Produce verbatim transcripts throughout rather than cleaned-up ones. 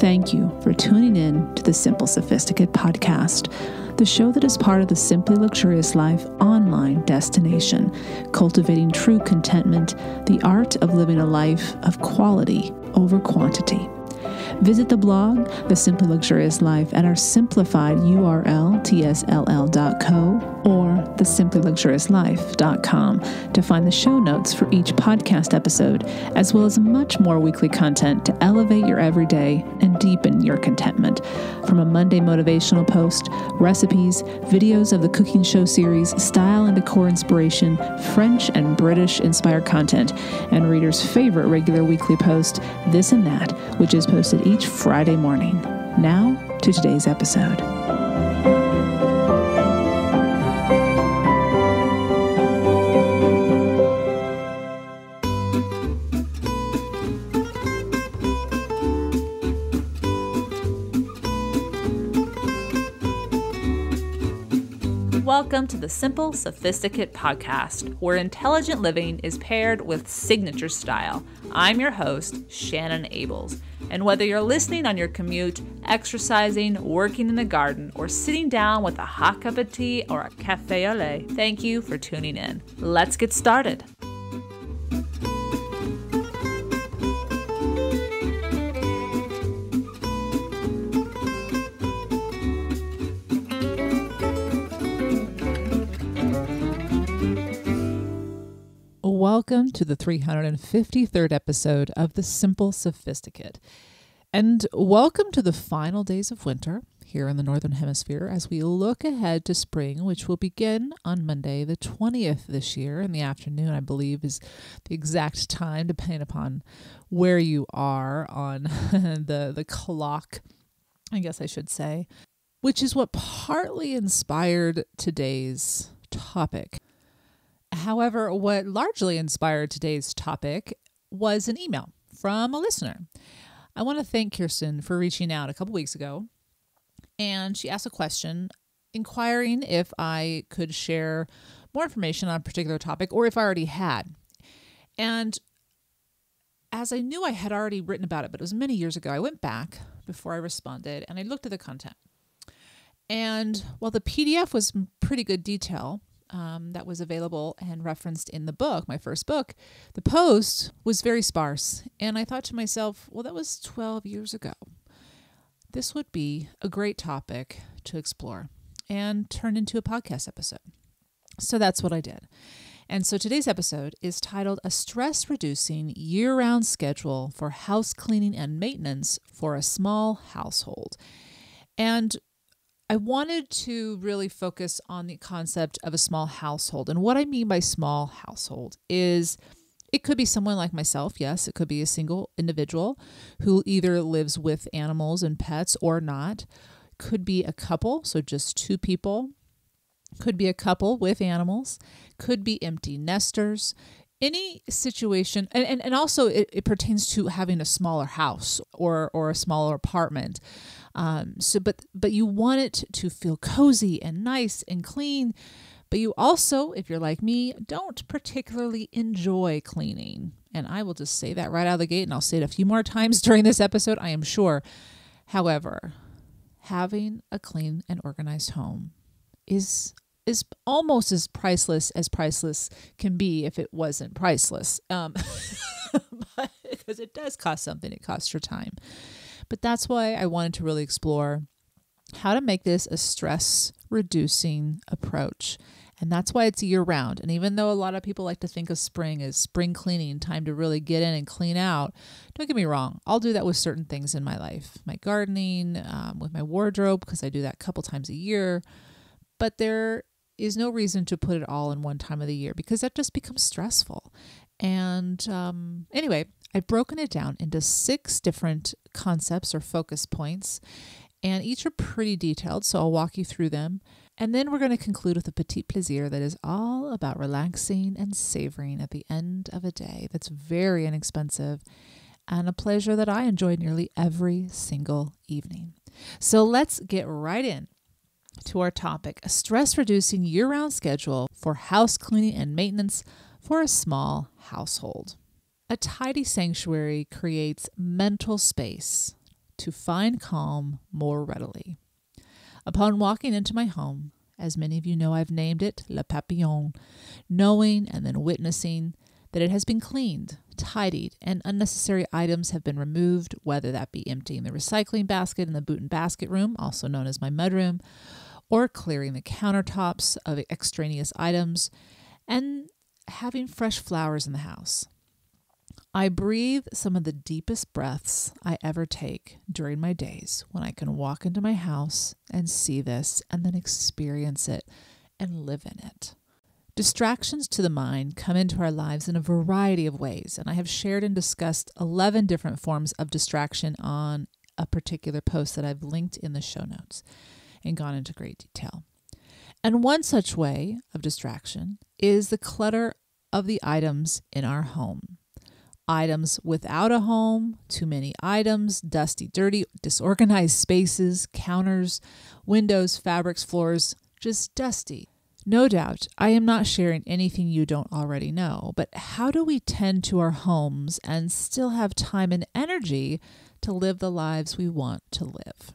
thank you for tuning in to the Simple Sophisticated podcast, the show that is part of the Simply Luxurious Life online destination, cultivating true contentment, the art of living a life of quality over quantity. Visit the blog, The Simply Luxurious Life, at our simplified U R L, T S L L dot co or the simply luxurious life dot com to find the show notes for each podcast episode, as well as much more weekly content to elevate your everyday and deepen your contentment. From a Monday motivational post, recipes, videos of the cooking show series, style and decor inspiration, French and British inspired content, and readers' favorite regular weekly post, This and That, which is posted each Friday morning. Now to today's episode. Welcome to the Simple Sophisticate Podcast, where intelligent living is paired with signature style. I'm your host, Shannon Ables. And whether you're listening on your commute, exercising, working in the garden, or sitting down with a hot cup of tea or a cafe au lait, thank you for tuning in. Let's get started. Welcome to the three hundred fifty-third episode of The Simple Sophisticate. And welcome to the final days of winter here in the Northern Hemisphere as we look ahead to spring, which will begin on Monday the twentieth this year in the afternoon, I believe is the exact time, depending upon where you are on the, the clock, I guess I should say, which is what partly inspired today's topic. However, what largely inspired today's topic was an email from a listener. I want to thank Kirsten for reaching out a couple weeks ago, and she asked a question inquiring if I could share more information on a particular topic or if I already had. And as I knew I had already written about it, but it was many years ago, I went back before I responded and I looked at the content. And while the P D F was in pretty good detail, Um, that was available and referenced in the book, my first book, the post was very sparse. And I thought to myself, well, that was twelve years ago. This would be a great topic to explore and turn into a podcast episode. So that's what I did. And so today's episode is titled A Stress-Reducing Year-Round Schedule for House Cleaning and Maintenance for a Small Household. And I wanted to really focus on the concept of a small household. And what I mean by small household is it could be someone like myself. Yes, it could be a single individual who either lives with animals and pets or not. Could be a couple, so just two people. Could be a couple with animals. Could be empty nesters. Any situation, and, and, and also it, it pertains to having a smaller house or or a smaller apartment. Um, so, but but you want it to feel cozy and nice and clean, but you also, if you're like me, don't particularly enjoy cleaning. And I will just say that right out of the gate, and I'll say it a few more times during this episode, I am sure. However, having a clean and organized home is is almost as priceless as priceless can be if it wasn't priceless. Um, but, because it does cost something. It costs your time. But that's why I wanted to really explore how to make this a stress-reducing approach. And that's why it's year-round. And even though a lot of people like to think of spring as spring cleaning, time to really get in and clean out, don't get me wrong. I'll do that with certain things in my life. My gardening, um, with my wardrobe, because I do that a couple times a year. But there is no reason to put it all in one time of the year because that just becomes stressful. And um, anyway, I've broken it down into six different concepts or focus points, and each are pretty detailed, so I'll walk you through them. And then we're going to conclude with a petit plaisir that is all about relaxing and savoring at the end of a day. That's very inexpensive and a pleasure that I enjoy nearly every single evening. So let's get right in to our topic, a stress-reducing year-round schedule for house cleaning and maintenance for a small household. A tidy sanctuary creates mental space to find calm more readily. Upon walking into my home, as many of you know, I've named it Le Papillon, knowing and then witnessing that it has been cleaned, tidied, and unnecessary items have been removed, whether that be emptying the recycling basket in the boot and basket room, also known as my mudroom, or clearing the countertops of extraneous items, and having fresh flowers in the house. I breathe some of the deepest breaths I ever take during my days when I can walk into my house and see this and then experience it and live in it. Distractions to the mind come into our lives in a variety of ways, and I have shared and discussed eleven different forms of distraction on a particular post that I've linked in the show notes and gone into great detail. And one such way of distraction is the clutter of the items in our home. Items without a home, too many items, dusty, dirty, disorganized spaces, counters, windows, fabrics, floors, just dusty. No doubt, I am not sharing anything you don't already know, but how do we tend to our homes and still have time and energy to live the lives we want to live?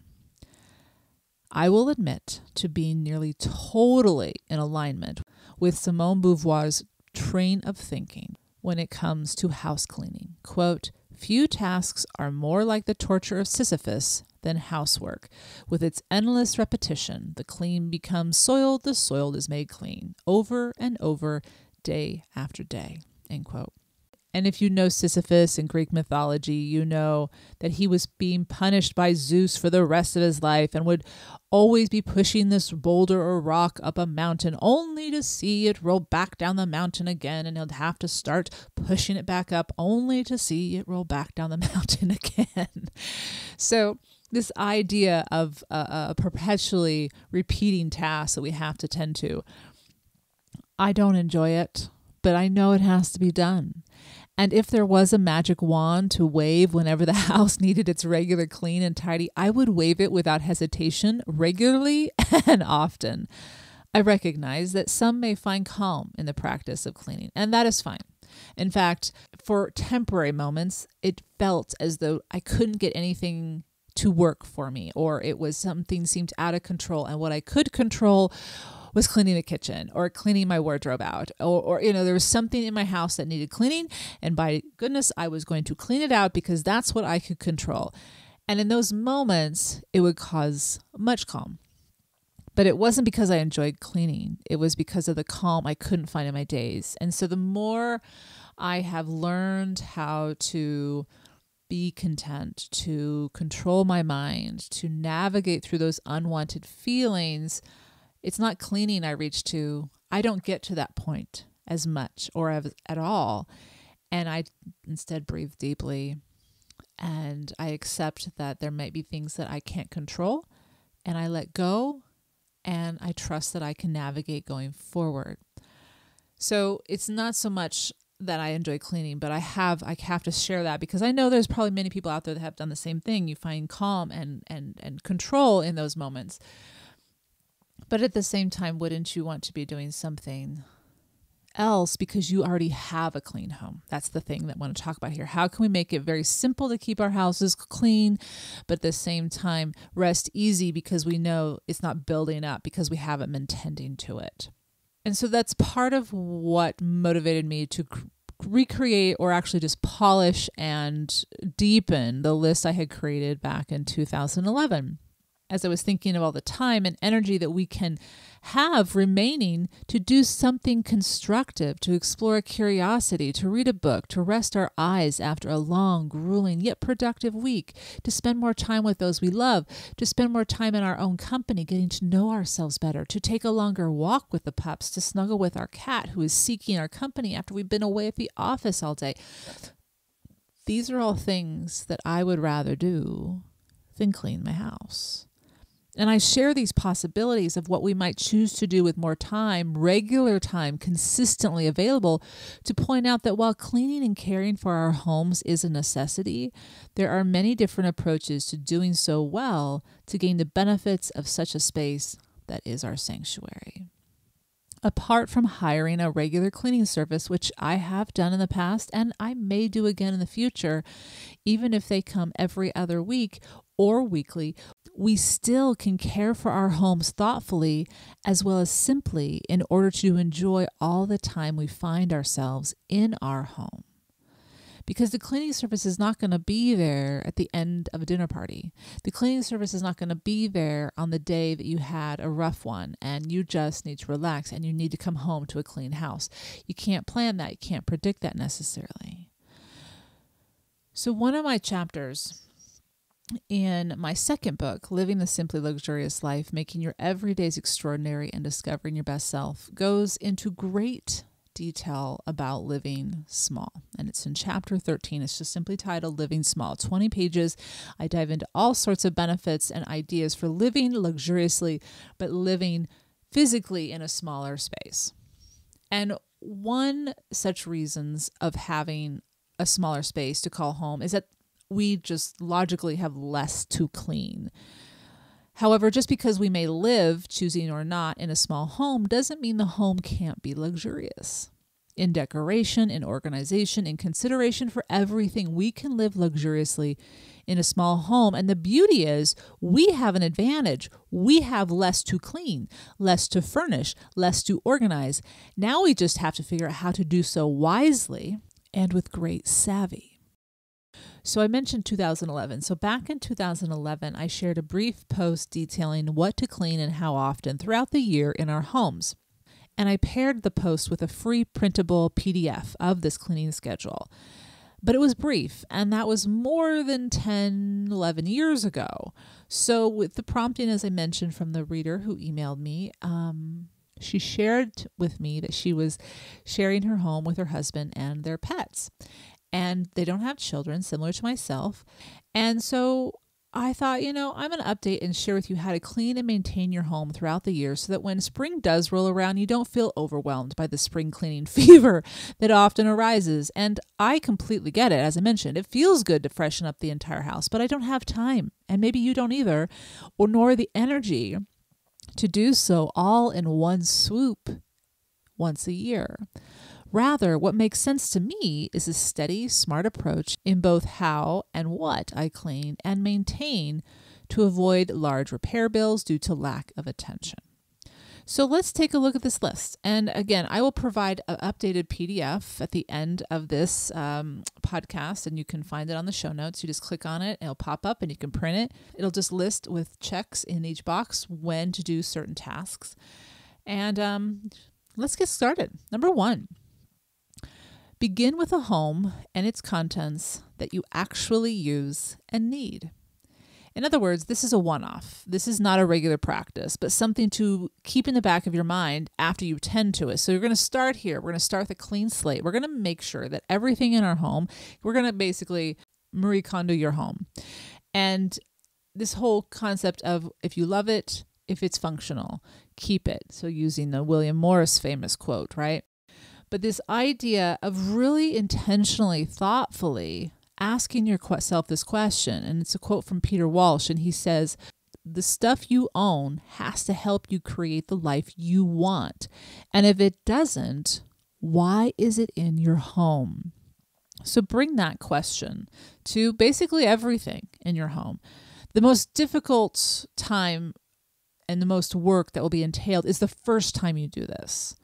I will admit to being nearly totally in alignment with Simone de Beauvoir's train of thinking when it comes to house cleaning. Quote, "Few tasks are more like the torture of Sisyphus than housework. With its endless repetition, the clean becomes soiled, the soiled is made clean, over and over, day after day." End quote. And if you know Sisyphus in Greek mythology, you know that he was being punished by Zeus for the rest of his life and would always be pushing this boulder or rock up a mountain only to see it roll back down the mountain again, and he'd have to start pushing it back up only to see it roll back down the mountain again. So this idea of uh, a perpetually repeating task that we have to tend to, I don't enjoy it, but I know it has to be done. And if there was a magic wand to wave whenever the house needed its regular clean and tidy, I would wave it without hesitation, regularly and often. I recognize that some may find calm in the practice of cleaning, and that is fine. In fact, for temporary moments, it felt as though I couldn't get anything to work for me, or it was something seemed out of control, and what I could control was cleaning the kitchen or cleaning my wardrobe out, or, or, you know, there was something in my house that needed cleaning, and by goodness, I was going to clean it out because that's what I could control. And in those moments, it would cause much calm. But it wasn't because I enjoyed cleaning. It was because of the calm I couldn't find in my days. And so the more I have learned how to be content, to control my mind, to navigate through those unwanted feelings, it's not cleaning I reach to. I don't get to that point as much or at all. And I instead breathe deeply, and I accept that there might be things that I can't control, and I let go, and I trust that I can navigate going forward. So it's not so much that I enjoy cleaning, but I have, I have to share that because I know there's probably many people out there that have done the same thing. You find calm and, and, and control in those moments. But at the same time, wouldn't you want to be doing something else because you already have a clean home? That's the thing that I want to talk about here. How can we make it very simple to keep our houses clean, but at the same time rest easy because we know it's not building up because we haven't been tending to it? And so that's part of what motivated me to recreate, or actually just polish and deepen, the list I had created back in two thousand eleven. As I was thinking of all the time and energy that we can have remaining to do something constructive, to explore a curiosity, to read a book, to rest our eyes after a long, grueling, yet productive week, to spend more time with those we love, to spend more time in our own company, getting to know ourselves better, to take a longer walk with the pups, to snuggle with our cat who is seeking our company after we've been away at the office all day. These are all things that I would rather do than clean my house. And I share these possibilities of what we might choose to do with more time, regular time, consistently available, to point out that while cleaning and caring for our homes is a necessity, there are many different approaches to doing so well to gain the benefits of such a space that is our sanctuary. Apart from hiring a regular cleaning service, which I have done in the past and I may do again in the future, even if they come every other week or weekly, we still can care for our homes thoughtfully as well as simply in order to enjoy all the time we find ourselves in our home. Because the cleaning service is not going to be there at the end of a dinner party. The cleaning service is not going to be there on the day that you had a rough one and you just need to relax and you need to come home to a clean house. You can't plan that. You can't predict that necessarily. So one of my chapters in my second book, Living the Simply Luxurious Life, Making Your Everydays Extraordinary and Discovering Your Best Self, goes into great detail about living small. And it's in chapter thirteen. It's just simply titled Living Small. twenty pages. I dive into all sorts of benefits and ideas for living luxuriously, but living physically in a smaller space. And one such reasons of having a smaller space to call home is that we just logically have less to clean. However, just because we may live, choosing or not, in a small home doesn't mean the home can't be luxurious. In decoration, in organization, in consideration for everything, we can live luxuriously in a small home. And the beauty is we have an advantage. We have less to clean, less to furnish, less to organize. Now we just have to figure out how to do so wisely and with great savvy. So I mentioned two thousand eleven. So back in two thousand eleven, I shared a brief post detailing what to clean and how often throughout the year in our homes. And I paired the post with a free printable P D F of this cleaning schedule. But it was brief, and that was more than ten, eleven years ago. So with the prompting, as I mentioned, from the reader who emailed me, um, she shared with me that she was sharing her home with her husband and their pets. And they don't have children, similar to myself. And so I thought, you know, I'm going to update and share with you how to clean and maintain your home throughout the year so that when spring does roll around, you don't feel overwhelmed by the spring cleaning fever that often arises. And I completely get it. As I mentioned, it feels good to freshen up the entire house, but I don't have time. And maybe you don't either, or nor the energy to do so all in one swoop once a year. Rather, what makes sense to me is a steady, smart approach in both how and what I clean and maintain to avoid large repair bills due to lack of attention. So let's take a look at this list. And again, I will provide an updated P D F at the end of this um, podcast, and you can find it on the show notes. You just click on it, and it'll pop up, and you can print it. It'll just list with checks in each box when to do certain tasks. And um, let's get started. Number one. Begin with a home and its contents that you actually use and need. In other words, this is a one-off. This is not a regular practice, but something to keep in the back of your mind after you tend to it. So you're going to start here. We're going to start with a clean slate. We're going to make sure that everything in our home, we're going to basically Marie Kondo your home. And this whole concept of if you love it, if it's functional, keep it. So using the William Morris famous quote, right? But this idea of really intentionally, thoughtfully asking yourself this question, and it's a quote from Peter Walsh, and he says, the stuff you own has to help you create the life you want. And if it doesn't, why is it in your home? So bring that question to basically everything in your home. The most difficult time and the most work that will be entailed is the first time you do this.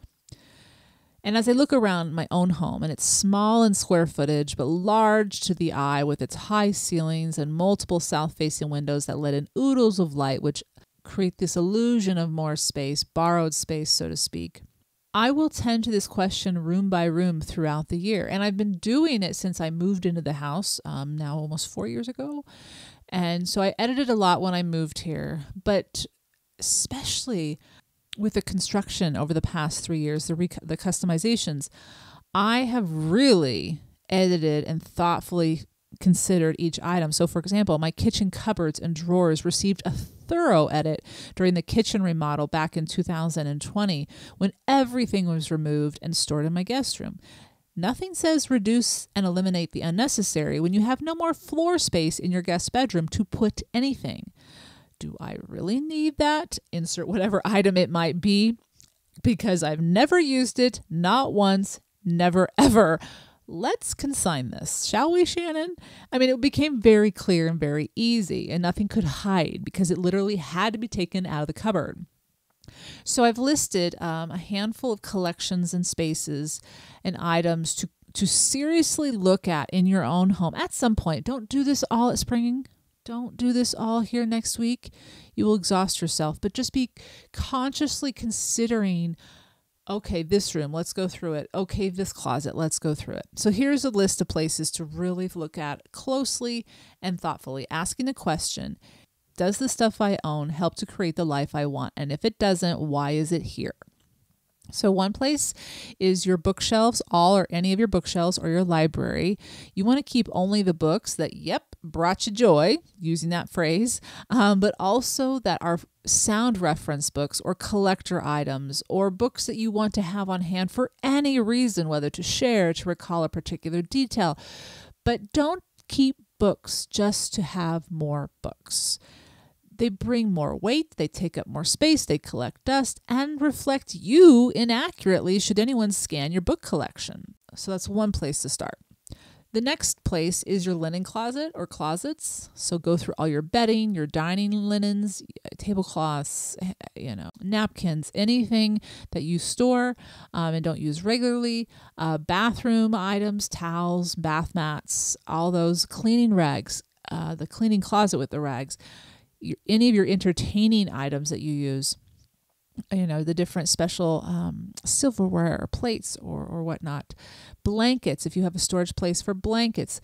And as I look around my own home, and it's small in square footage, but large to the eye with its high ceilings and multiple south-facing windows that let in oodles of light, which create this illusion of more space, borrowed space, so to speak, I will tend to this question room by room throughout the year. And I've been doing it since I moved into the house um, now almost four years ago. And so I edited a lot when I moved here, but especially with the construction over the past three years, the, rec the customizations, I have really edited and thoughtfully considered each item. So for example, my kitchen cupboards and drawers received a thorough edit during the kitchen remodel back in two thousand twenty when everything was removed and stored in my guest room. Nothing says reduce and eliminate the unnecessary when you have no more floor space in your guest bedroom to put anything. Do I really need that? Insert whatever item it might be, because I've never used it, not once, never ever. let's consign this, shall we, Shannon? I mean, it became very clear and very easy, and nothing could hide because it literally had to be taken out of the cupboard. So I've listed um, a handful of collections and spaces and items to, to seriously look at in your own home at some point. Don't do this all at spring. Don't do this all here next week. You will exhaust yourself, but just be consciously considering, okay, this room, let's go through it. Okay, this closet, let's go through it. So here's a list of places to really look at closely and thoughtfully, asking the question, does the stuff I own help to create the life I want? And if it doesn't, why is it here? So one place is your bookshelves, all or any of your bookshelves or your library. You want to keep only the books that, yep, brought you joy, using that phrase, um, but also that are sound reference books or collector items or books that you want to have on hand for any reason, whether to share, to recall a particular detail. But don't keep books just to have more books. They bring more weight, they take up more space, they collect dust, and reflect you inaccurately should anyone scan your book collection. So that's one place to start. The next place is your linen closet or closets. So go through all your bedding, your dining linens, tablecloths, you know, napkins, anything that you store um, and don't use regularly, uh, bathroom items, towels, bath mats, all those cleaning rags, uh, the cleaning closet with the rags. Any of your entertaining items that you use, you know, the different special um, silverware or plates or, or whatnot. Blankets, if you have a storage place for blankets.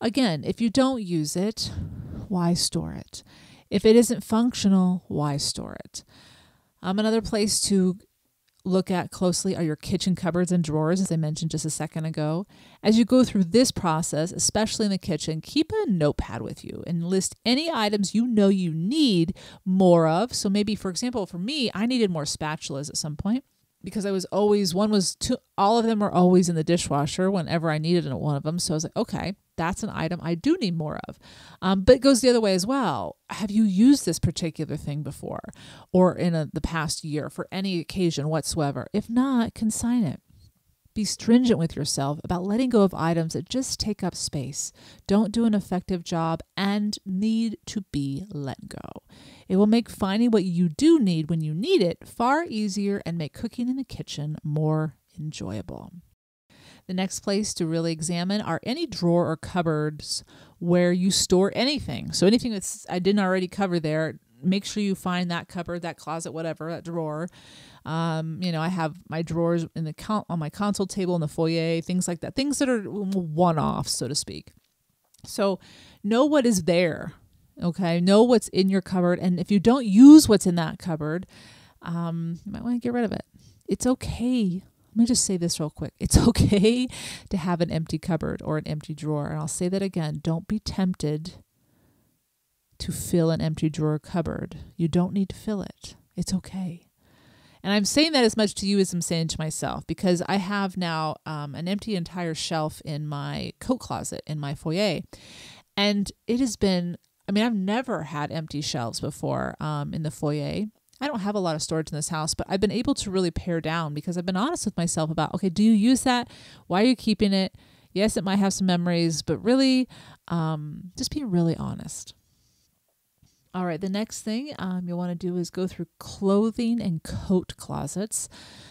Again, if you don't use it, why store it? If it isn't functional, why store it? Um, another place to look at closely are your kitchen cupboards and drawers, as I mentioned just a second ago. As you go through this process, especially in the kitchen, keep a notepad with you and list any items you know you need more of. So maybe, for example, for me, I needed more spatulas at some point because I was always, one was two, all of them were always in the dishwasher whenever I needed one of them. So I was like, okay, that's an item I do need more of. Um, but it goes the other way as well. Have you used this particular thing before or in a, the past year for any occasion whatsoever? If not, consign it. Be stringent with yourself about letting go of items that just take up space, don't do an effective job, and need to be let go. It will make finding what you do need when you need it far easier and make cooking in the kitchen more enjoyable. The next place to really examine are any drawer or cupboards where you store anything. So anything that's I didn't already cover there, make sure you find that cupboard, that closet, whatever, that drawer. Um, you know, I have my drawers in the on my console table in the foyer, things like that, things that are one-off, so to speak. So know what is there, okay? Know what's in your cupboard, and if you don't use what's in that cupboard, um, you might want to get rid of it. It's okay. Let me just say this real quick. It's okay to have an empty cupboard or an empty drawer. And I'll say that again. Don't be tempted to fill an empty drawer cupboard. You don't need to fill it. It's okay. And I'm saying that as much to you as I'm saying to myself, because I have now um, an empty entire shelf in my coat closet in my foyer. And it has been, I mean, I've never had empty shelves before um, in the foyer. I don't have a lot of storage in this house, but I've been able to really pare down because I've been honest with myself about, okay, do you use that? Why are you keeping it? Yes, it might have some memories, but really, um, just being really honest. All right, the next thing um, you'll want to do is go through clothing and coat closets.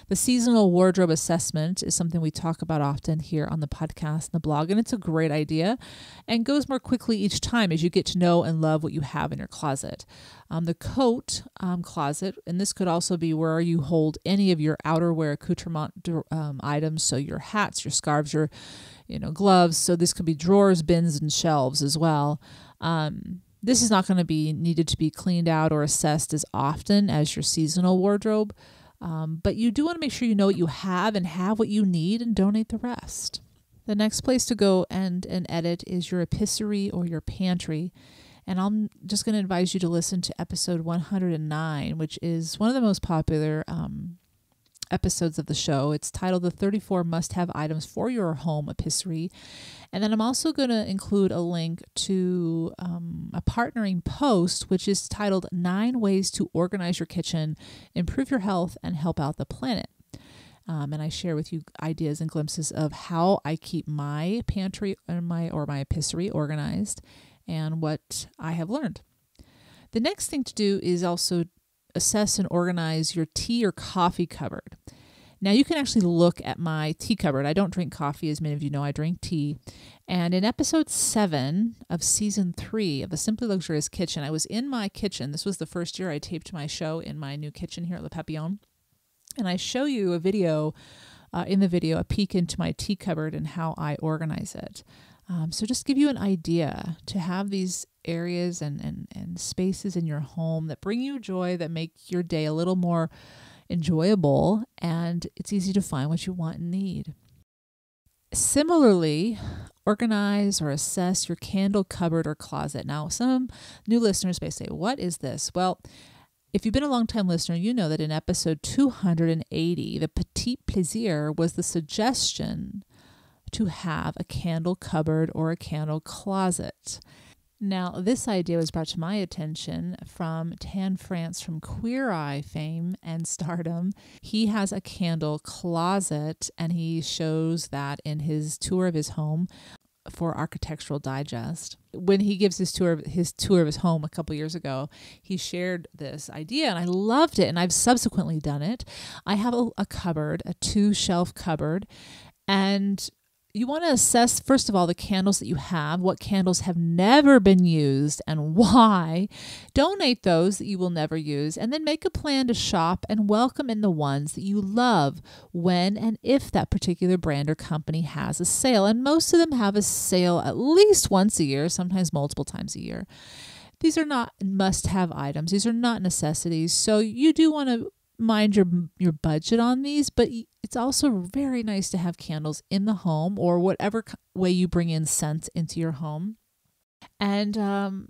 The seasonal wardrobe assessment is something we talk about often here on the podcast and the blog, and it's a great idea and goes more quickly each time as you get to know and love what you have in your closet. Um, the coat um, closet, and this could also be where you hold any of your outerwear accoutrement um, items, so your hats, your scarves, your you know gloves. So this could be drawers, bins, and shelves as well. Um, This is not going to be needed to be cleaned out or assessed as often as your seasonal wardrobe, um, but you do want to make sure you know what you have and have what you need and donate the rest. The next place to go and, and edit is your epicery or your pantry. And I'm just going to advise you to listen to episode one hundred nine, which is one of the most popular um, episodes of the show. It's titled The thirty-four Must-Have Items for Your Home Epicery. And then I'm also going to include a link to um, a partnering post, which is titled Nine Ways to Organize Your Kitchen, Improve Your Health, and Help Out the Planet. Um, and I share with you ideas and glimpses of how I keep my pantry or my, or my epicery organized and what I have learned. The next thing to do is also assess and organize your tea or coffee cupboard. Now you can actually look at my tea cupboard. I don't drink coffee. As many of you know, I drink tea. And in episode seven of season three of the Simply Luxurious Kitchen, I was in my kitchen. This was the first year I taped my show in my new kitchen here at Le Papillon. And I show you a video, uh, in the video, a peek into my tea cupboard and how I organize it. Um, so just give you an idea to have these areas and, and, and spaces in your home that bring you joy, that make your day a little more enjoyable, and it's easy to find what you want and need. Similarly, organize or assess your candle cupboard or closet. Now, some new listeners may say, what is this? Well, if you've been a long-time listener, you know that in episode two hundred eighty, the Petit Plaisir was the suggestion to have a candle cupboard or a candle closet. Now, this idea was brought to my attention from Tan France from Queer Eye fame and stardom. He has a candle closet, and he shows that in his tour of his home for Architectural Digest. When he gives his tour of his tour of his home a couple years ago, he shared this idea, and I loved it, and I've subsequently done it. I have a, a cupboard, a two-shelf cupboard, and you want to assess, first of all, the candles that you have, what candles have never been used and why. Donate those that you will never use, and then make a plan to shop and welcome in the ones that you love when and if that particular brand or company has a sale. And most of them have a sale at least once a year, sometimes multiple times a year. These are not must-have items. These are not necessities. So you do want to mind your your budget on these, but it's also very nice to have candles in the home or whatever way you bring in scents into your home. And um,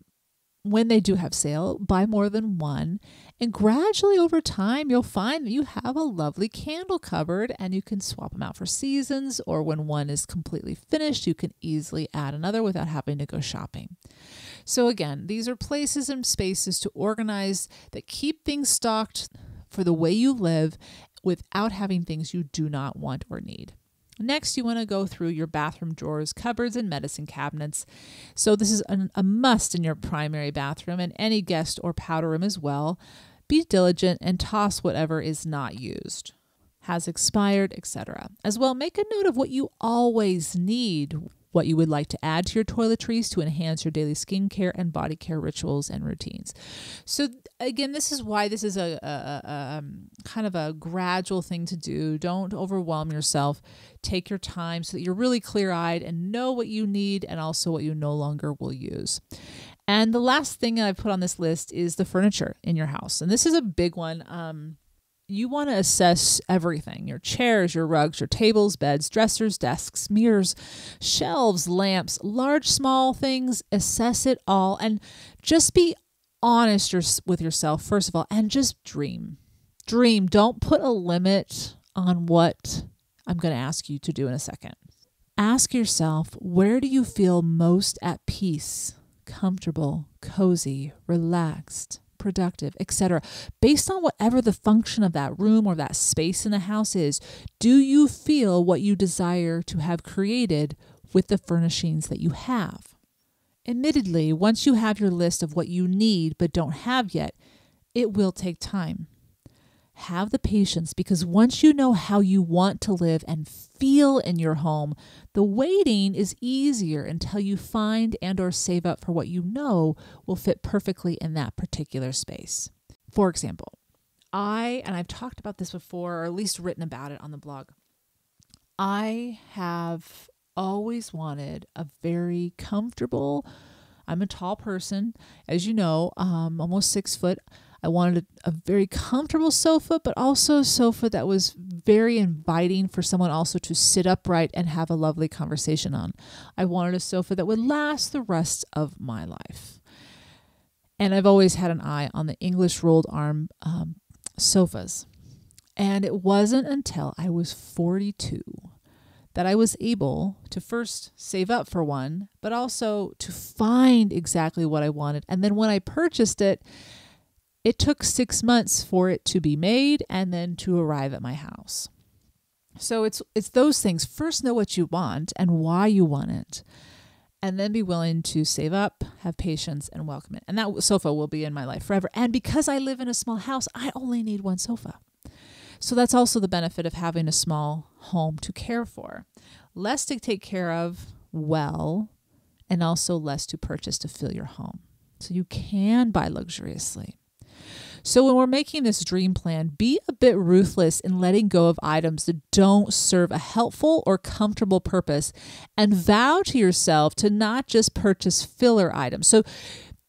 when they do have sale, buy more than one. And gradually over time, you'll find that you have a lovely candle cupboard, and you can swap them out for seasons, or when one is completely finished, you can easily add another without having to go shopping. So again, these are places and spaces to organize that keep things stocked for the way you live without having things you do not want or need. Next, you want to go through your bathroom drawers, cupboards, and medicine cabinets. So this is an, a must in your primary bathroom and any guest or powder room as well. Be diligent and toss whatever is not used, has expired, et cetera. As well, make a note of what you always need, what you would like to add to your toiletries to enhance your daily skincare and body care rituals and routines. So again, this is why this is a, a, a um, kind of a gradual thing to do. Don't overwhelm yourself. Take your time so that you're really clear-eyed and know what you need and also what you no longer will use. And the last thing I've put on this list is the furniture in your house. And this is a big one. Um, You want to assess everything, your chairs, your rugs, your tables, beds, dressers, desks, mirrors, shelves, lamps, large, small things. Assess it all and just be honest with yourself, first of all, and just dream. Dream. Don't put a limit on what I'm going to ask you to do in a second. Ask yourself, where do you feel most at peace, comfortable, cozy, relaxed, productive, et cetera, based on whatever the function of that room or that space in the house is? Do you feel what you desire to have created with the furnishings that you have? Admittedly, once you have your list of what you need but don't have yet, it will take time. Have the patience, because once you know how you want to live and feel in your home, the waiting is easier until you find and or save up for what you know will fit perfectly in that particular space. For example, I, and I've talked about this before, or at least written about it on the blog, I have always wanted a very comfortable, I'm a tall person, as you know, um, almost six foot, I wanted a, a very comfortable sofa, but also a sofa that was very inviting for someone also to sit upright and have a lovely conversation on. I wanted a sofa that would last the rest of my life. And I've always had an eye on the English rolled arm um, sofas. And it wasn't until I was forty-two that I was able to first save up for one, but also to find exactly what I wanted. And then when I purchased it, it took six months for it to be made and then to arrive at my house. So it's it's those things. First, know what you want and why you want it, and then be willing to save up, have patience, and welcome it. And that sofa will be in my life forever. And because I live in a small house, I only need one sofa. So that's also the benefit of having a small home to care for. Less to take care of well, and also less to purchase to fill your home. So you can buy luxuriously. So when we're making this dream plan, be a bit ruthless in letting go of items that don't serve a helpful or comfortable purpose, and vow to yourself to not just purchase filler items. So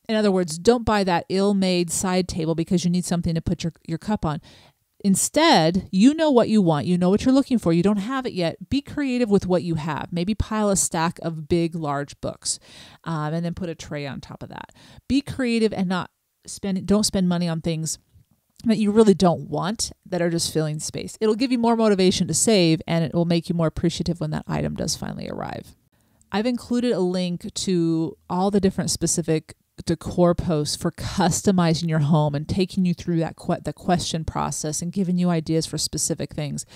in other words, don't buy that ill-made side table because you need something to put your, your cup on. Instead, you know what you want. You know what you're looking for. You don't have it yet. Be creative with what you have. Maybe pile a stack of big, large books, um, and then put a tray on top of that. Be creative and not spend. Don't spend money on things that you really don't want, that are just filling space. It'll give you more motivation to save, and it will make you more appreciative when that item does finally arrive. I've included a link to all the different specific decor posts for customizing your home and taking you through that que- the question process and giving you ideas for specific things.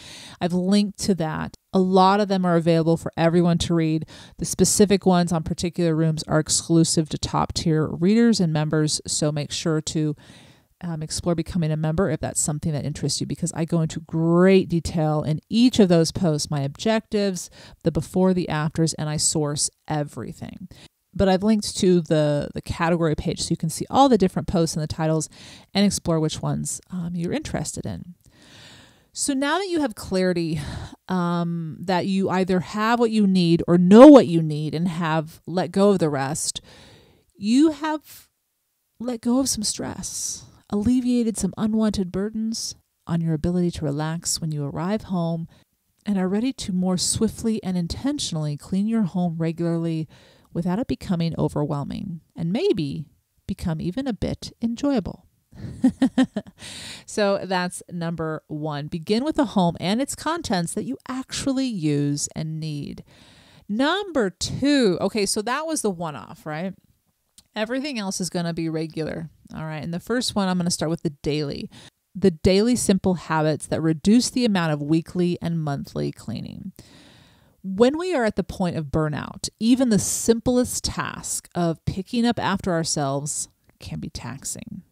I've linked to that. A lot of them are available for everyone to read. The specific ones on particular rooms are exclusive to top tier readers and members, so make sure to Um, explore becoming a member if that's something that interests you, because I go into great detail in each of those posts, my objectives, the before, the afters, and I source everything. But I've linked to the, the category page so you can see all the different posts and the titles and explore which ones um, you're interested in. So now that you have clarity um, that you either have what you need or know what you need and have let go of the rest, you have let go of some stress, alleviated some unwanted burdens on your ability to relax when you arrive home, and are ready to more swiftly and intentionally clean your home regularly without it becoming overwhelming, and maybe become even a bit enjoyable. So that's number one. Begin with a home and its contents that you actually use and need. Number two. Okay, so that was the one-off, right? Everything else is going to be regular. All right. And the first one, I'm going to start with the daily. The daily simple habits that reduce the amount of weekly and monthly cleaning. When we are at the point of burnout, even the simplest task of picking up after ourselves can be taxing.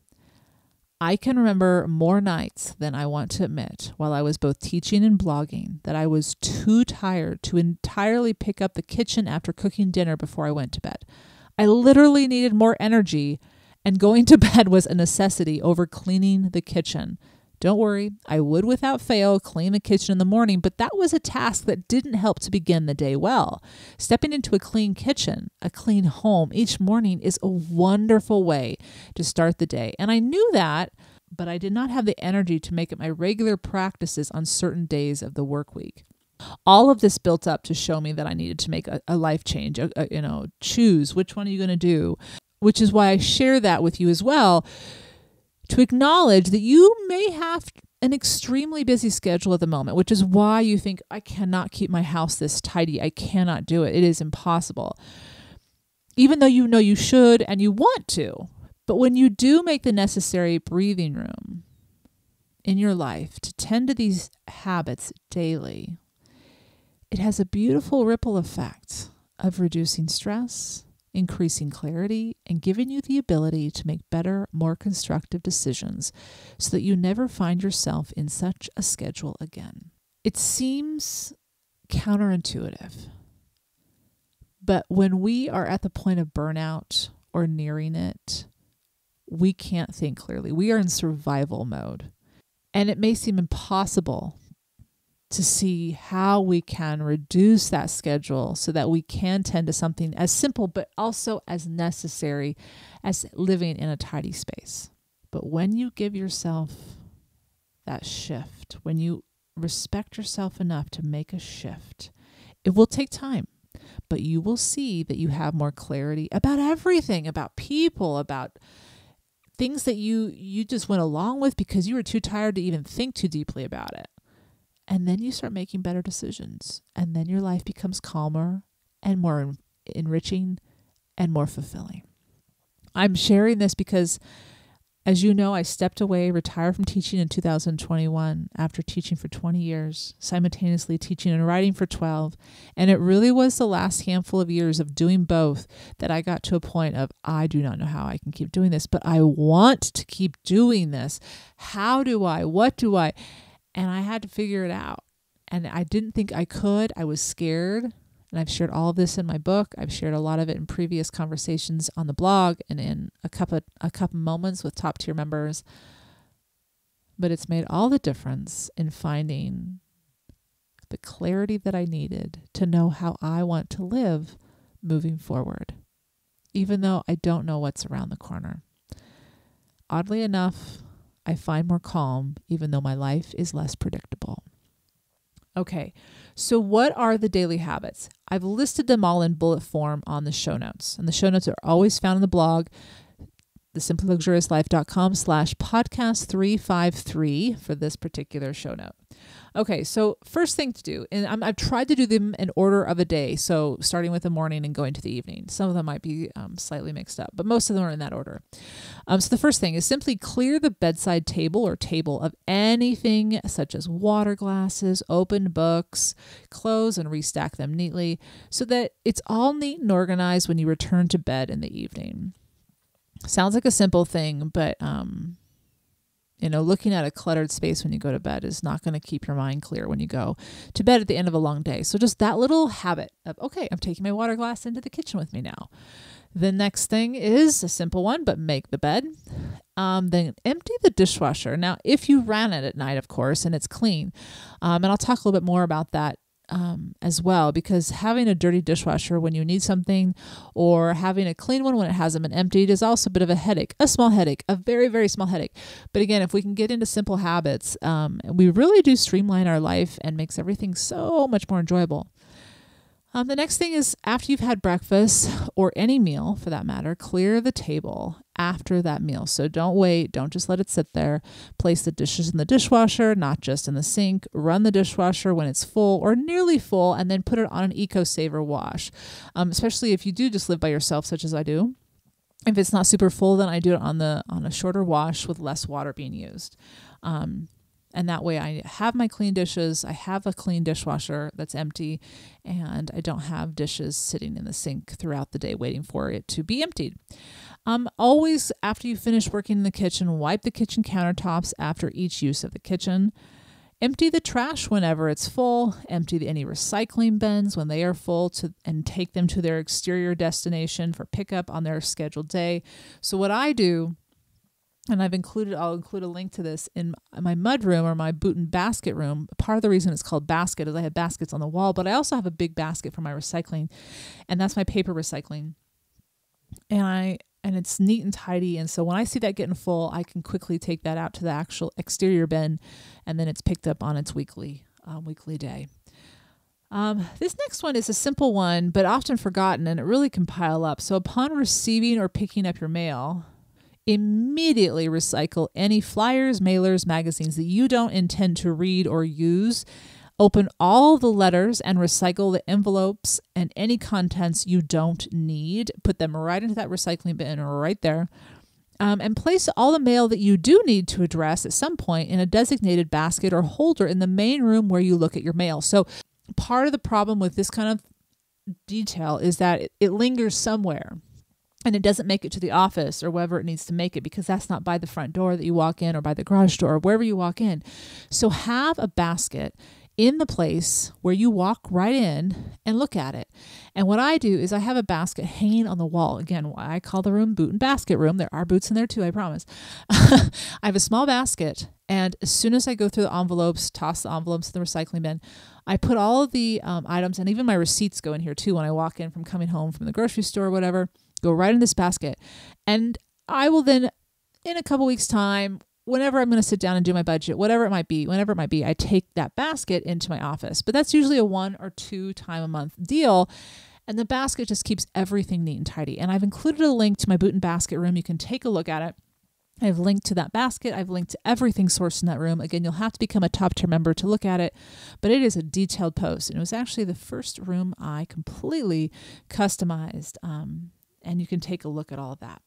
I can remember more nights than I want to admit while I was both teaching and blogging that I was too tired to entirely pick up the kitchen after cooking dinner before I went to bed. I literally needed more energy, and going to bed was a necessity over cleaning the kitchen. Don't worry, I would without fail clean the kitchen in the morning, but that was a task that didn't help to begin the day well. Stepping into a clean kitchen, a clean home each morning is a wonderful way to start the day. And I knew that, but I did not have the energy to make it my regular practices on certain days of the work week. All of this built up to show me that I needed to make a, a life change, a, a, you know, choose which one are you going to do, which is why I share that with you as well, to acknowledge that you may have an extremely busy schedule at the moment, which is why you think, I cannot keep my house this tidy. I cannot do it. It is impossible. Even though you know you should and you want to. But when you do make the necessary breathing room in your life to tend to these habits daily, it has a beautiful ripple effect of reducing stress, increasing clarity, and giving you the ability to make better, more constructive decisions so that you never find yourself in such a schedule again. It seems counterintuitive, but when we are at the point of burnout or nearing it, we can't think clearly. We are in survival mode, and it may seem impossible to see how we can reduce that schedule so that we can tend to something as simple but also as necessary as living in a tidy space. But when you give yourself that shift, when you respect yourself enough to make a shift, it will take time, but you will see that you have more clarity about everything, about people, about things that you, you just went along with because you were too tired to even think too deeply about it. And then you start making better decisions. And then your life becomes calmer and more enriching and more fulfilling. I'm sharing this because As you know, I stepped away, retired from teaching in two thousand twenty-one after teaching for twenty years, simultaneously teaching and writing for twelve. And it really was the last handful of years of doing both that I got to a point of, I do not know how I can keep doing this, but I want to keep doing this. How do I? What do I? And I had to figure it out. And I didn't think I could. I was scared. And I've shared all of this in my book. I've shared a lot of it in previous conversations on the blog and in a couple a couple moments with top tier members. But it's made all the difference in finding the clarity that I needed to know how I want to live moving forward, even though I don't know what's around the corner. Oddly enough, I find more calm, even though my life is less predictable. Okay, so what are the daily habits? I've listed them all in bullet form on the show notes. And the show notes are always found on the blog, thesimpleluxuriouslife.com slash podcast 353 for this particular show note. Okay, so first thing to do, and I'm, I've tried to do them in order of a day, so starting with the morning and going to the evening. Some of them might be um, slightly mixed up, but most of them are in that order. Um, so the first thing is simply clear the bedside table or table of anything such as water glasses, open books, clothes, and restack them neatly so that it's all neat and organized when you return to bed in the evening. Sounds like a simple thing, but um, you know, looking at a cluttered space when you go to bed is not going to keep your mind clear when you go to bed at the end of a long day. So just that little habit of, okay, I'm taking my water glass into the kitchen with me now. The next thing is a simple one, but make the bed. Um, then empty the dishwasher. Now, if you ran it at night, of course, and it's clean, um, and I'll talk a little bit more about that Um, as well, because having a dirty dishwasher when you need something or having a clean one when it hasn't been emptied is also a bit of a headache, a small headache, a very, very small headache. But again, if we can get into simple habits, um, we really do streamline our life and makes everything so much more enjoyable. Um, the next thing is after you've had breakfast or any meal for that matter, clear the table after that meal. So don't wait. Don't just let it sit there. Place the dishes in the dishwasher, not just in the sink. Run the dishwasher when it's full or nearly full, and then put it on an eco-saver wash, um, especially if you do just live by yourself, such as I do. If it's not super full, then I do it on the on a shorter wash with less water being used. Um, and that way I have my clean dishes. I have a clean dishwasher that's empty, and I don't have dishes sitting in the sink throughout the day waiting for it to be emptied. Um, always after you finish working in the kitchen, wipe the kitchen countertops after each use of the kitchen. Empty the trash whenever it's full. Empty the, any recycling bins when they are full to, and take them to their exterior destination for pickup on their scheduled day. So what I do, and I've included, I'll include a link to this in my mud room or my boot and basket room. Part of the reason it's called basket is I have baskets on the wall, but I also have a big basket for my recycling, and that's my paper recycling. And I, and it's neat and tidy. And so when I see that getting full, I can quickly take that out to the actual exterior bin, and then it's picked up on its weekly, uh, weekly day. Um, this next one is a simple one, but often forgotten, and it really can pile up. So upon receiving or picking up your mail, immediately recycle any flyers, mailers, magazines that you don't intend to read or use. Open all the letters and recycle the envelopes and any contents you don't need. Put them right into that recycling bin or right there. Um, and place all the mail that you do need to address at some point in a designated basket or holder in the main room where you look at your mail. So part of the problem with this kind of detail is that it, it lingers somewhere. And it doesn't make it to the office or wherever it needs to make it, because that's not by the front door that you walk in or by the garage door or wherever you walk in. So have a basket in the place where you walk right in and look at it. And what I do is I have a basket hanging on the wall. Again, why I call the room boot and basket room. There are boots in there too, I promise. I have a small basket. And as soon as I go through the envelopes, toss the envelopes in the recycling bin, I put all of the um, items, and even my receipts go in here too when I walk in from coming home from the grocery store or whatever. Go right in this basket. And I will then, in a couple weeks' time, whenever I'm going to sit down and do my budget, whatever it might be, whenever it might be, I take that basket into my office. But that's usually a one or two time a month deal. And the basket just keeps everything neat and tidy. And I've included a link to my boot and basket room. You can take a look at it. I've linked to that basket. I've linked to everything sourced in that room. Again, you'll have to become a top tier member to look at it, but it is a detailed post. And it was actually the first room I completely customized. Um, And you can take a look at all of that.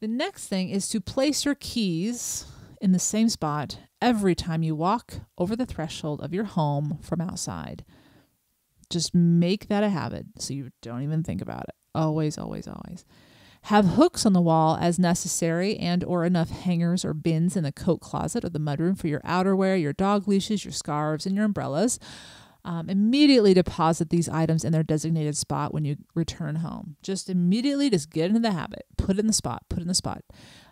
The next thing is to place your keys in the same spot every time you walk over the threshold of your home from outside. Just make that a habit so you don't even think about it. Always, always, always. Have hooks on the wall as necessary, and or enough hangers or bins in the coat closet or the mudroom for your outerwear, your dog leashes, your scarves, and your umbrellas. Um, immediately deposit these items in their designated spot when you return home. Just immediately just get into the habit. Put it in the spot. Put it in the spot.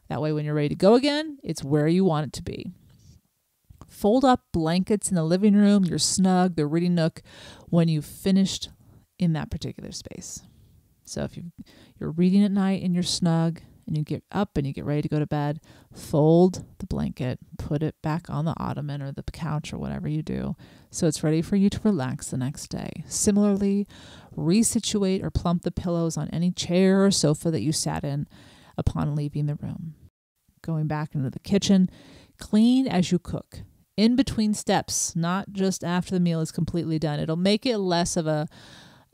That way when you're ready to go again, it's where you want it to be. Fold up blankets in the living room, your snug, the reading nook, when you've finished in that particular space. So if you, you're reading at night in your snug and you get up and you get ready to go to bed, fold the blanket, put it back on the ottoman or the couch or whatever you do so it's ready for you to relax the next day. Similarly, resituate or plump the pillows on any chair or sofa that you sat in upon leaving the room. Going back into the kitchen, clean as you cook. In between steps, not just after the meal is completely done. It'll make it less of a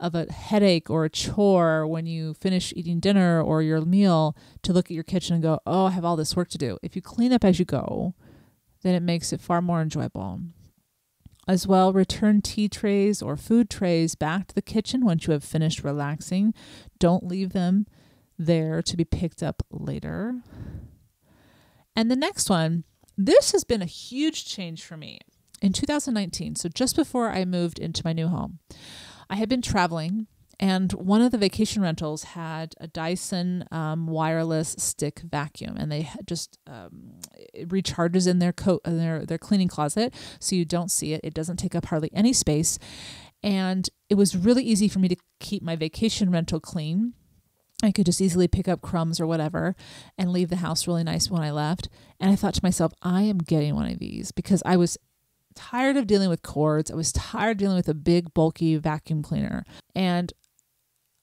of a headache or a chore when you finish eating dinner or your meal to look at your kitchen and go, oh, I have all this work to do. If you clean up as you go, then it makes it far more enjoyable. As well, return tea trays or food trays back to the kitchen once you have finished relaxing. Don't leave them there to be picked up later. And the next one, this has been a huge change for me. In two thousand nineteen, so just before I moved into my new home, I had been traveling, and one of the vacation rentals had a Dyson um, wireless stick vacuum, and they just um, it recharges in their coat, in their their cleaning closet, so you don't see it. It doesn't take up hardly any space, and it was really easy for me to keep my vacation rental clean. I could just easily pick up crumbs or whatever and leave the house really nice when I left. And I thought to myself, I am getting one of these because I was tired of dealing with cords. I was tired of dealing with a big, bulky vacuum cleaner. And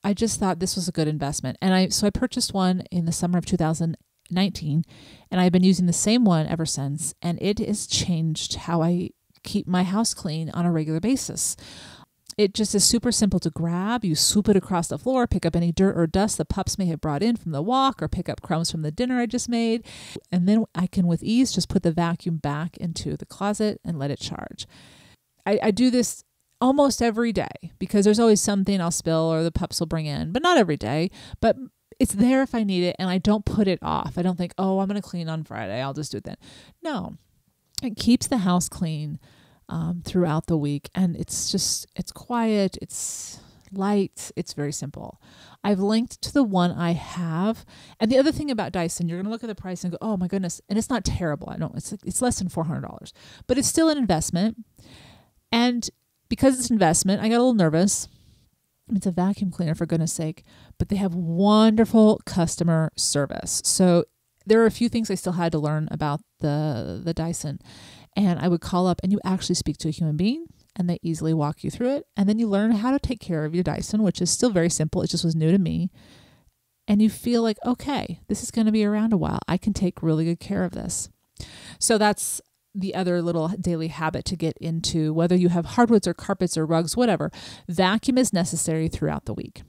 I just thought this was a good investment. And I so I purchased one in the summer of two thousand nineteen, and I've been using the same one ever since. And it has changed how I keep my house clean on a regular basis. It just is super simple to grab. You swoop it across the floor, pick up any dirt or dust the pups may have brought in from the walk, or pick up crumbs from the dinner I just made. And then I can, with ease, just put the vacuum back into the closet and let it charge. I, I do this almost every day because there's always something I'll spill or the pups will bring in, but not every day. But it's there if I need it, and I don't put it off. I don't think, oh, I'm going to clean on Friday. I'll just do it then. No, it keeps the house clean Um, throughout the week. And it's just, it's quiet, it's light, it's very simple. I've linked to the one I have. And the other thing about Dyson, you're going to look at the price and go, oh my goodness. And it's not terrible. I don't, it's, it's less than four hundred dollars, but it's still an investment. And because it's an investment, I got a little nervous. It's a vacuum cleaner, for goodness sake, but they have wonderful customer service. So there are a few things I still had to learn about the, the Dyson. And I would call up, and you actually speak to a human being, and they easily walk you through it. And then you learn how to take care of your Dyson, which is still very simple. It just was new to me. And you feel like, okay, this is going to be around a while. I can take really good care of this. So that's the other little daily habit to get into, whether you have hardwoods or carpets or rugs, whatever. Vacuum is necessary throughout the week.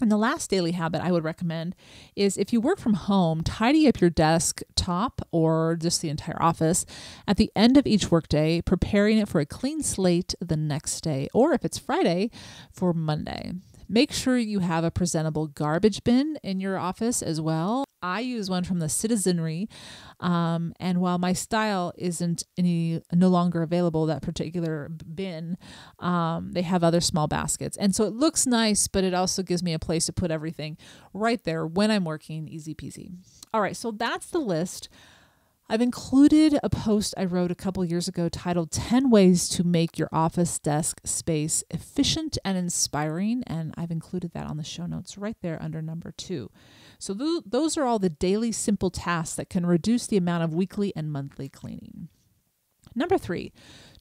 And the last daily habit I would recommend is, if you work from home, tidy up your desktop or just the entire office at the end of each workday, preparing it for a clean slate the next day, or if it's Friday, for Monday. Make sure you have a presentable garbage bin in your office as well. I use one from the Citizenry, um, and while my style isn't any no longer available, that particular bin, um, they have other small baskets, and so it looks nice, but it also gives me a place to put everything right there when I'm working, easy peasy. All right, so that's the list. I've included a post I wrote a couple years ago titled ten Ways to Make Your Office Desk Space Efficient and Inspiring, and I've included that on the show notes right there under number two. So th those are all the daily simple tasks that can reduce the amount of weekly and monthly cleaning. Number three,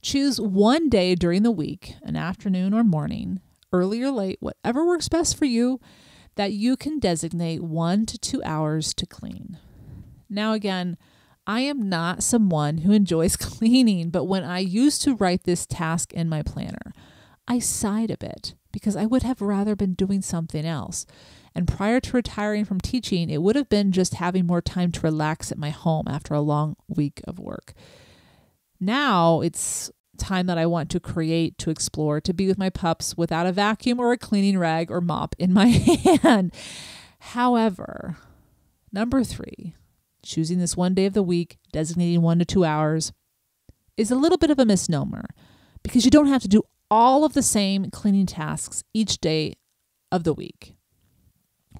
choose one day during the week, an afternoon or morning, early or late, whatever works best for you, that you can designate one to two hours to clean. Now again, I am not someone who enjoys cleaning, but when I used to write this task in my planner, I sighed a bit because I would have rather been doing something else. and prior to retiring from teaching, it would have been just having more time to relax at my home after a long week of work. Now it's time that I want to create, to explore, to be with my pups without a vacuum or a cleaning rag or mop in my hand. However, number three, choosing this one day of the week, designating one to two hours, is a little bit of a misnomer because you don't have to do all of the same cleaning tasks each day of the week.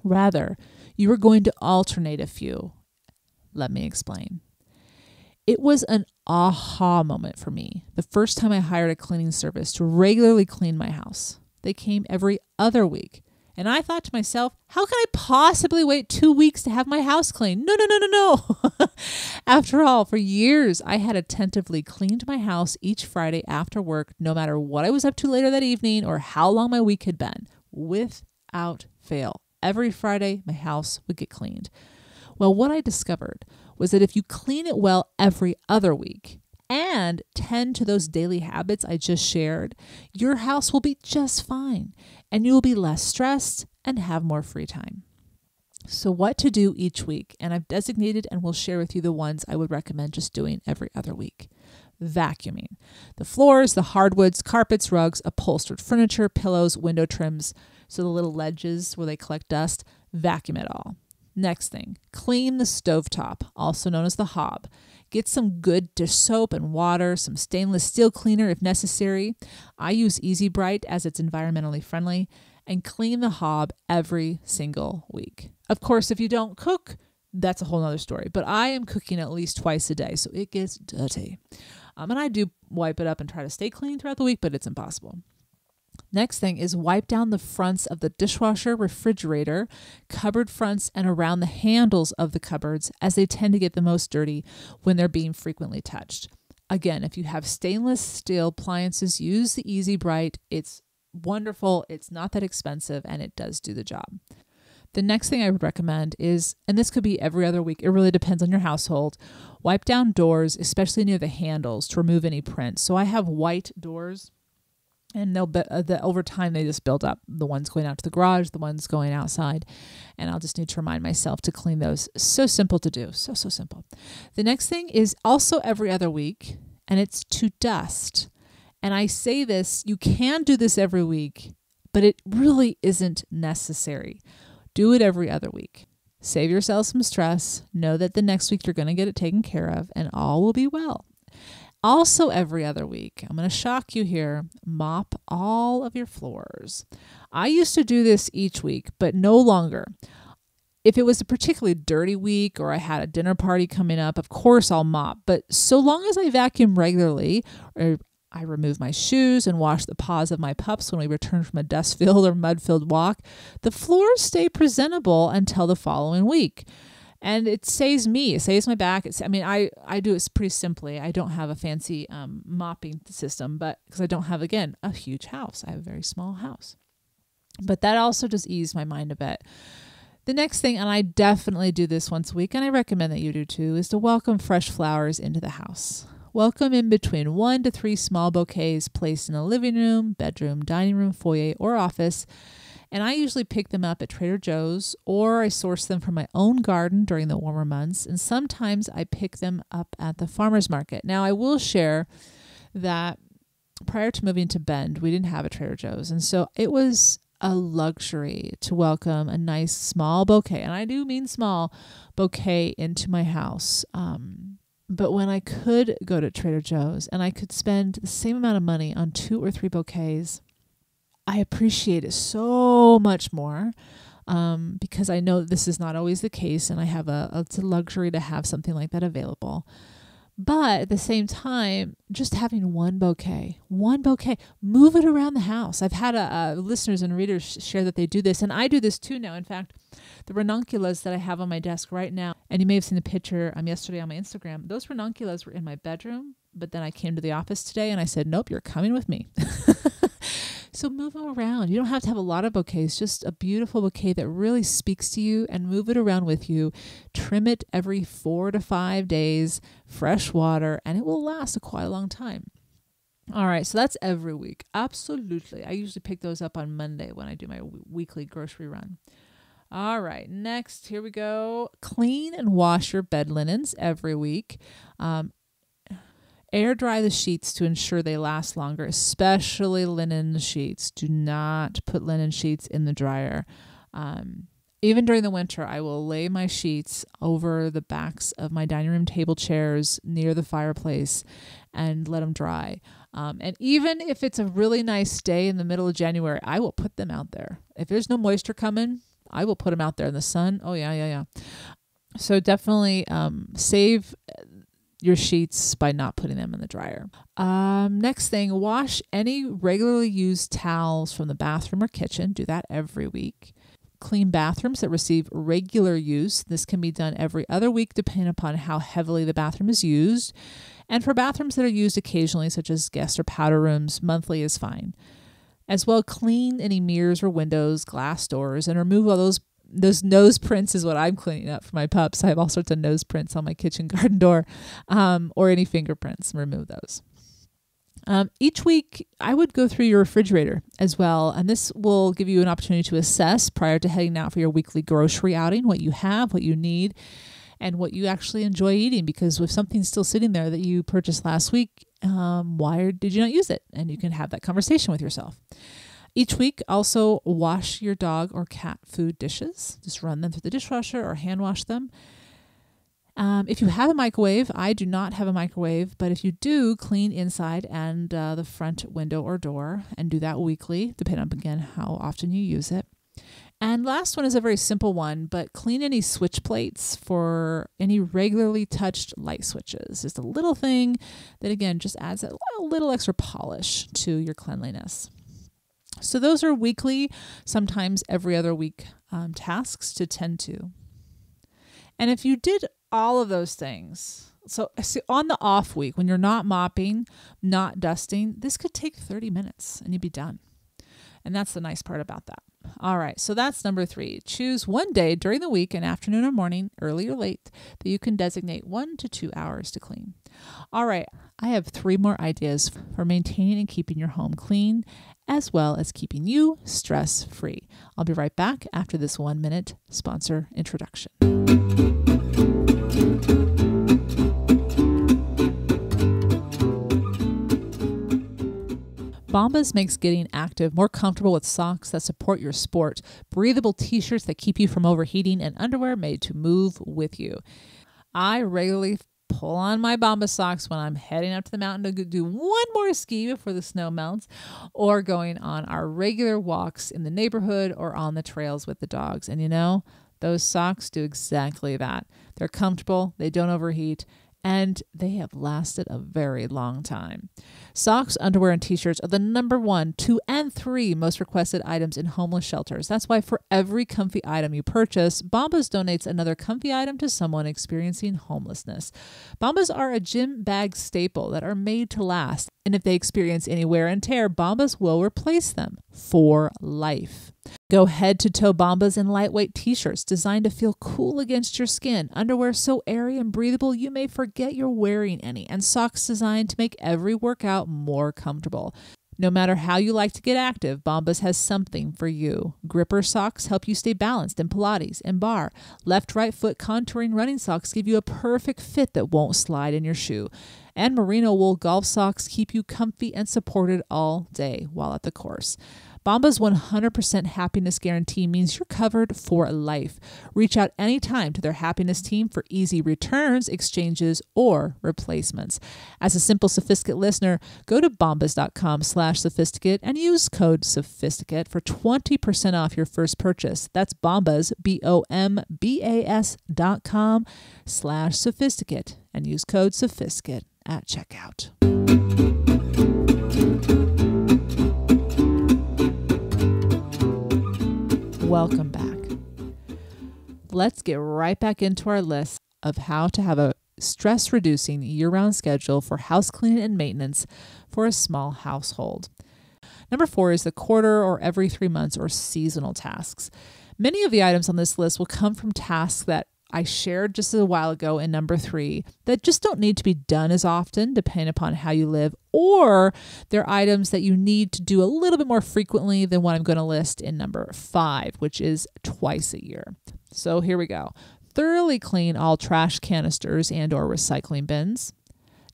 Rather, you are going to alternate a few. Let me explain. It was an aha moment for me the first time I hired a cleaning service to regularly clean my house. They came every other week. And I thought to myself, how can I possibly wait two weeks to have my house cleaned? No, no, no, no, no. After all, for years, I had attentively cleaned my house each Friday after work, no matter what I was up to later that evening or how long my week had been. Without fail, every Friday, my house would get cleaned. Well, what I discovered was that if you clean it well every other week and tend to those daily habits I just shared, your house will be just fine and you will be less stressed and have more free time. So what to do each week, and I've designated and will share with you the ones I would recommend just doing every other week. Vacuuming. The floors, the hardwoods, carpets, rugs, upholstered furniture, pillows, window trims, so the little ledges where they collect dust, vacuum it all. Next thing, clean the stovetop, also known as the hob. Get some good dish soap and water, some stainless steel cleaner if necessary. I use Easy Bright as it's environmentally friendly, and clean the hob every single week. Of course, if you don't cook, that's a whole nother story, but I am cooking at least twice a day, so it gets dirty. Um, and I do wipe it up and try to stay clean throughout the week, but it's impossible. Next thing is wipe down the fronts of the dishwasher, refrigerator, cupboard fronts, and around the handles of the cupboards, as they tend to get the most dirty when they're being frequently touched. Again, if you have stainless steel appliances, use the Easy Bright. It's wonderful. It's not that expensive, and it does do the job. The next thing I would recommend is, and this could be every other week, it really depends on your household, wipe down doors, especially near the handles, to remove any prints. So I have white doors. And they'll be, uh, the, over time, they just build up. The ones going out to the garage, the ones going outside. And I'll just need to remind myself to clean those. So simple to do. So, so simple. The next thing is also every other week, and it's to dust. And I say this, you can do this every week, but it really isn't necessary. Do it every other week. Save yourself some stress. Know that the next week you're going to get it taken care of, and all will be well. Also every other week, I'm going to shock you here, mop all of your floors. I used to do this each week, but no longer. If it was a particularly dirty week or I had a dinner party coming up, of course I'll mop. But so long as I vacuum regularly, or I remove my shoes and wash the paws of my pups when we return from a dust-filled or mud-filled walk, the floors stay presentable until the following week. And it saves me, it saves my back. It's, I mean, I, I do it pretty simply. I don't have a fancy um, mopping system, but because I don't have, again, a huge house. I have a very small house. But that also just eased my mind a bit. The next thing, and I definitely do this once a week, and I recommend that you do too, is to welcome fresh flowers into the house. Welcome in between one to three small bouquets placed in the living room, bedroom, dining room, foyer, or office. And I usually pick them up at Trader Joe's, or I source them from my own garden during the warmer months. And sometimes I pick them up at the farmer's market. Now, I will share that prior to moving to Bend, we didn't have a Trader Joe's. And so it was a luxury to welcome a nice small bouquet. And I do mean small bouquet into my house. Um, but when I could go to Trader Joe's and I could spend the same amount of money on two or three bouquets, I appreciate it so much more um, because I know this is not always the case, and I have a, it's a luxury to have something like that available. But at the same time, just having one bouquet, one bouquet, move it around the house. I've had a, a listeners and readers share that they do this, and I do this too now. In fact, the ranunculas that I have on my desk right now, and you may have seen the picture um, yesterday on my Instagram, those ranunculas were in my bedroom, but then I came to the office today and I said, nope, you're coming with me. So move them around. You don't have to have a lot of bouquets, just a beautiful bouquet that really speaks to you, and move it around with you. Trim it every four to five days, fresh water, and it will last a quite a long time. All right, so that's every week. Absolutely. I usually pick those up on Monday when I do my weekly grocery run. All right, next, here we go. Clean and wash your bed linens every week. Um, air dry the sheets to ensure they last longer, especially linen sheets. Do not put linen sheets in the dryer. Um, even during the winter, I will lay my sheets over the backs of my dining room table chairs near the fireplace and let them dry. Um, and even if it's a really nice day in the middle of January, I will put them out there. If there's no moisture coming, I will put them out there in the sun. Oh, yeah, yeah, yeah. So definitely um, save your sheets by not putting them in the dryer. Um, next thing, wash any regularly used towels from the bathroom or kitchen. Do that every week. Clean bathrooms that receive regular use. This can be done every other week, depending upon how heavily the bathroom is used. And for bathrooms that are used occasionally, such as guest or powder rooms, monthly is fine. As well, clean any mirrors or windows, glass doors, and remove all those those nose prints is what I'm cleaning up for my pups. I have all sorts of nose prints on my kitchen garden door, um, or any fingerprints. Remove those. Um, each week, I would go through your refrigerator as well, and this will give you an opportunity to assess prior to heading out for your weekly grocery outing, what you have, what you need, and what you actually enjoy eating. Because if something's still sitting there that you purchased last week, Um, why did you not use it? And you can have that conversation with yourself. Each week, also wash your dog or cat food dishes. Just run them through the dishwasher or hand wash them. Um, if you have a microwave, I do not have a microwave, but if you do, clean inside and uh, the front window or door, and do that weekly, depending on, again, how often you use it. And last one is a very simple one, but clean any switch plates for any regularly touched light switches. Just a little thing that, again, just adds a little extra polish to your cleanliness. So those are weekly, sometimes every other week um, tasks to tend to. And if you did all of those things, so on the off week, when you're not mopping, not dusting, this could take thirty minutes and you'd be done. And that's the nice part about that. All right, so that's number three. Choose one day during the week, an afternoon or morning, early or late, that you can designate one to two hours to clean. All right, I have three more ideas for maintaining and keeping your home clean, as well as keeping you stress-free. I'll be right back after this one-minute sponsor introduction. Bombas makes getting active more comfortable with socks that support your sport, breathable t-shirts that keep you from overheating, and underwear made to move with you. I regularly pull on my Bombas socks when I'm heading up to the mountain to do one more ski before the snow melts, or going on our regular walks in the neighborhood or on the trails with the dogs. And you know, those socks do exactly that. They're comfortable, they don't overheat, and they have lasted a very long time. Socks, underwear, and t-shirts are the number one, two, and three most requested items in homeless shelters. That's why for every comfy item you purchase, Bombas donates another comfy item to someone experiencing homelessness. Bombas are a gym bag staple that are made to last, and if they experience any wear and tear, Bombas will replace them for life. Go head-to-toe Bombas in lightweight t-shirts designed to feel cool against your skin, underwear so airy and breathable you may forget you're wearing any, and socks designed to make every workout more comfortable. No matter how you like to get active, Bombas has something for you. Gripper socks help you stay balanced in Pilates and bar. Left-right foot contouring running socks give you a perfect fit that won't slide in your shoe. And merino wool golf socks keep you comfy and supported all day while at the course. Bombas one hundred percent happiness guarantee means you're covered for life. Reach out anytime to their happiness team for easy returns, exchanges, or replacements. As a Simple Sophisticate listener, go to bombas.com slash sophisticate and use code sophisticate for twenty percent off your first purchase. That's bombas, B O M B A S dot com slash sophisticate and use code sophisticate at checkout. Welcome back. Let's get right back into our list of how to have a stress-reducing year-round schedule for house cleaning and maintenance for a small household. Number four is the quarter or every three months or seasonal tasks. Many of the items on this list will come from tasks that I shared just a while ago in number three that just don't need to be done as often, depending upon how you live, or they're items that you need to do a little bit more frequently than what I'm going to list in number five, which is twice a year. So here we go. Thoroughly clean all trash canisters and or recycling bins.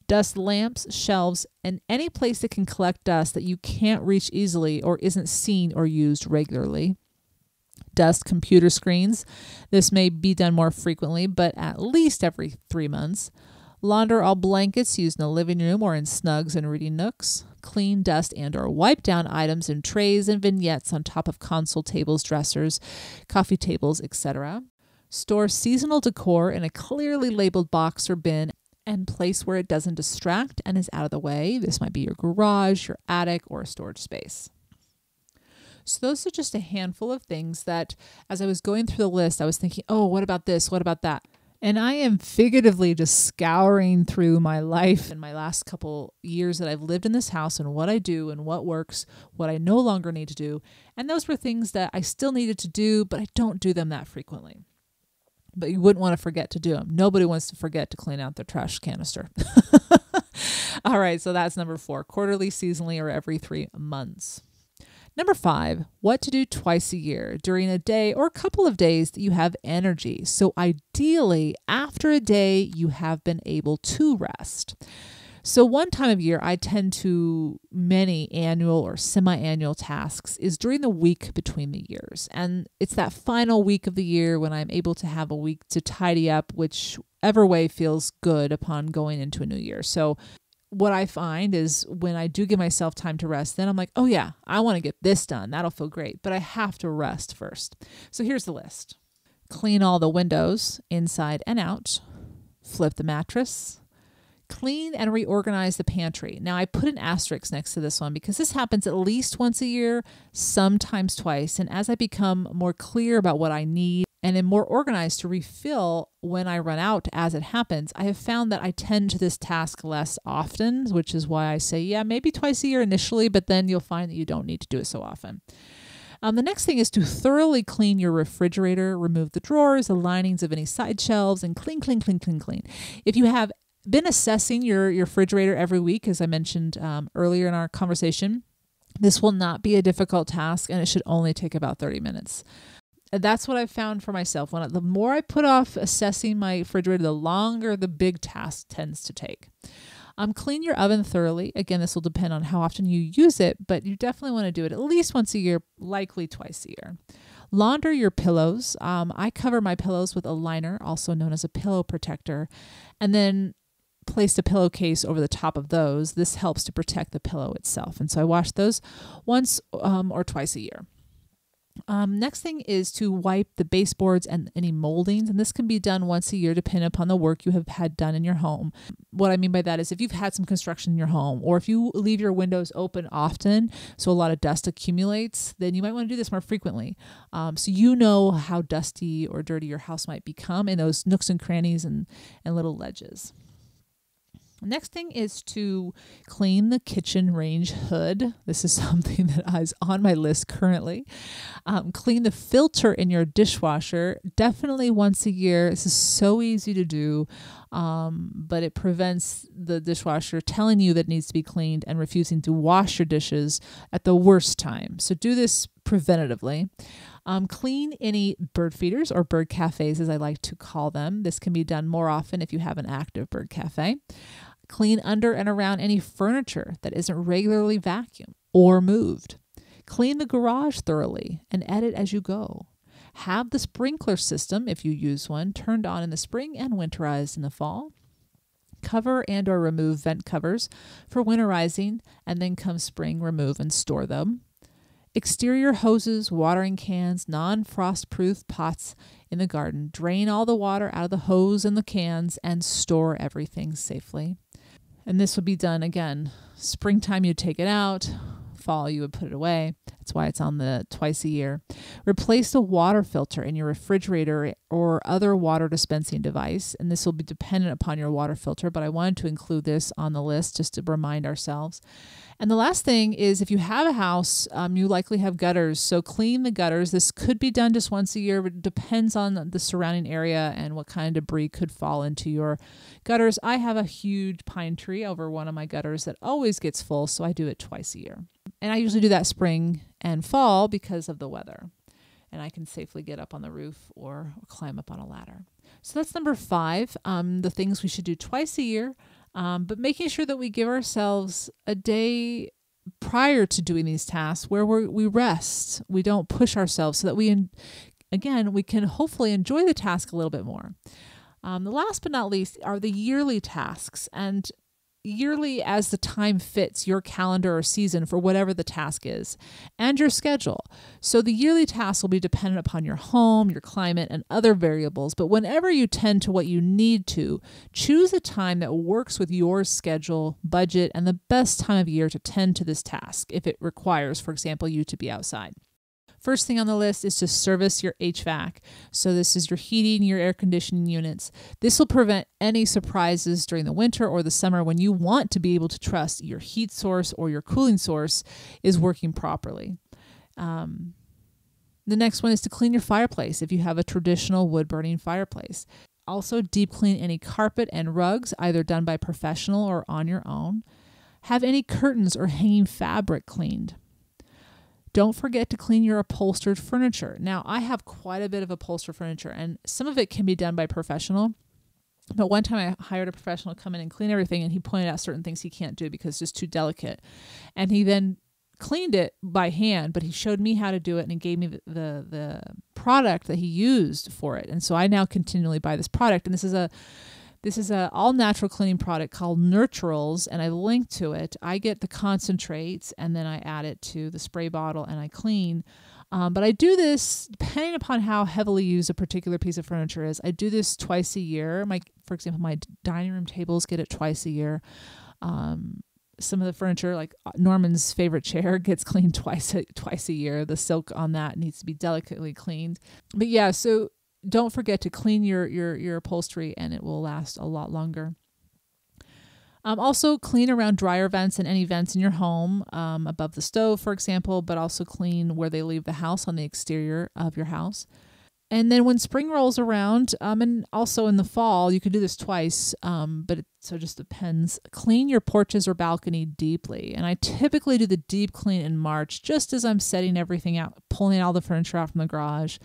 Dust lamps, shelves, and any place that can collect dust that you can't reach easily or isn't seen or used regularly. Dust computer screens. This may be done more frequently, but at least every three months. Launder all blankets used in the living room or in snugs and reading nooks. Clean, dust, and or wipe down items in trays and vignettes on top of console tables, dressers, coffee tables, et cetera. Store seasonal decor in a clearly labeled box or bin and place where it doesn't distract and is out of the way. This might be your garage, your attic, or a storage space. So those are just a handful of things that as I was going through the list, I was thinking, oh, what about this? What about that? And I am figuratively just scouring through my life and my last couple years that I've lived in this house and what I do and what works, what I no longer need to do. And those were things that I still needed to do, but I don't do them that frequently. But you wouldn't want to forget to do them. Nobody wants to forget to clean out their trash canister. All right, so that's number four, quarterly, seasonally, or every three months. Number five, what to do twice a year during a day or a couple of days that you have energy. So ideally, after a day, you have been able to rest. So one time of year I tend to many annual or semi-annual tasks is during the week between the years. And it's that final week of the year when I'm able to have a week to tidy up, whichever way feels good upon going into a new year. So what I find is when I do give myself time to rest, then I'm like, oh yeah, I want to get this done. That'll feel great. But I have to rest first. So here's the list. Clean all the windows inside and out. Flip the mattress. Clean and reorganize the pantry. Now I put an asterisk next to this one because this happens at least once a year, sometimes twice. And as I become more clear about what I need and am more organized to refill when I run out as it happens, I have found that I tend to this task less often, which is why I say, yeah, maybe twice a year initially, but then you'll find that you don't need to do it so often. Um, the next thing is to thoroughly clean your refrigerator, remove the drawers, the linings of any side shelves, and clean, clean, clean, clean, clean. If you have been assessing your, your refrigerator every week, as I mentioned um, earlier in our conversation, this will not be a difficult task and it should only take about thirty minutes. That's what I've found for myself. When I, the more I put off assessing my refrigerator, the longer the big task tends to take. Um, clean your oven thoroughly. Again, this will depend on how often you use it, but you definitely want to do it at least once a year, likely twice a year. Launder your pillows. Um, I cover my pillows with a liner, also known as a pillow protector, and then placed a pillowcase over the top of those. This helps to protect the pillow itself. And so I wash those once um, or twice a year. Um, next thing is to wipe the baseboards and any moldings. And this can be done once a year depending upon the work you have had done in your home. What I mean by that is if you've had some construction in your home or if you leave your windows open often, so a lot of dust accumulates, then you might want to do this more frequently. Um, so you know how dusty or dirty your house might become in those nooks and crannies and, and little ledges. Next thing is to clean the kitchen range hood. This is something that is on my list currently. Um, clean the filter in your dishwasher definitely once a year. This is so easy to do, um, but it prevents the dishwasher telling you that it needs to be cleaned and refusing to wash your dishes at the worst time. So do this preventatively. Um, clean any bird feeders or bird cafes, as I like to call them. This can be done more often if you have an active bird cafe. Clean under and around any furniture that isn't regularly vacuumed or moved. Clean the garage thoroughly and edit as you go. Have the sprinkler system, if you use one, turned on in the spring and winterized in the fall. Cover and or remove vent covers for winterizing, and then come spring, remove and store them. Exterior hoses, watering cans, non-frost-proof pots in the garden. Drain all the water out of the hose and the cans and store everything safely. And this would be done, again, springtime you take it out, fall, you would put it away. That's why it's on the twice a year. Replace the water filter in your refrigerator or other water dispensing device. And this will be dependent upon your water filter, but I wanted to include this on the list just to remind ourselves. And the last thing is, if you have a house, um, you likely have gutters. So clean the gutters. This could be done just once a year, but it depends on the surrounding area and what kind of debris could fall into your gutters. I have a huge pine tree over one of my gutters that always gets full, so I do it twice a year. And I usually do that spring and fall because of the weather. And I can safely get up on the roof or climb up on a ladder. So that's number five, um, the things we should do twice a year. Um, but making sure that we give ourselves a day prior to doing these tasks where we're, we rest, we don't push ourselves, so that we, in, again, we can hopefully enjoy the task a little bit more. Um, the last but not least are the yearly tasks, and yearly as the time fits your calendar or season for whatever the task is and your schedule. So the yearly tasks will be dependent upon your home, your climate, and other variables. But whenever you tend to what you need to, choose a time that works with your schedule, budget, and the best time of year to tend to this task if it requires, for example, you to be outside. First thing on the list is to service your H V A C. So this is your heating, your air conditioning units. This will prevent any surprises during the winter or the summer when you want to be able to trust your heat source or your cooling source is working properly. Um, the next one is to clean your fireplace if you have a traditional wood-burning fireplace. Also, deep clean any carpet and rugs, either done by professional or on your own. Have any curtains or hanging fabric cleaned. Don't forget to clean your upholstered furniture. Now, I have quite a bit of upholstered furniture, and some of it can be done by professional. But one time I hired a professional to come in and clean everything, and he pointed out certain things he can't do because it's just too delicate. And he then cleaned it by hand, but he showed me how to do it, and he gave me the, the, the product that he used for it. And so I now continually buy this product. And this is a This is an all-natural cleaning product called Nurturals, and I link to it. I get the concentrates, and then I add it to the spray bottle, and I clean. Um, but I do this, depending upon how heavily used a particular piece of furniture is, I do this twice a year. My, for example, my dining room tables get it twice a year. Um, some of the furniture, like Norman's favorite chair, gets cleaned twice a, twice a year. The silk on that needs to be delicately cleaned. But yeah, so don't forget to clean your, your, your upholstery, and it will last a lot longer. Um, also clean around dryer vents and any vents in your home, um, above the stove, for example, but also clean where they leave the house, on the exterior of your house. And then when spring rolls around, um, and also in the fall, you could do this twice, um, but it so just depends. Clean your porches or balcony deeply. And I typically do the deep clean in March, just as I'm setting everything out, pulling all the furniture out from the garage.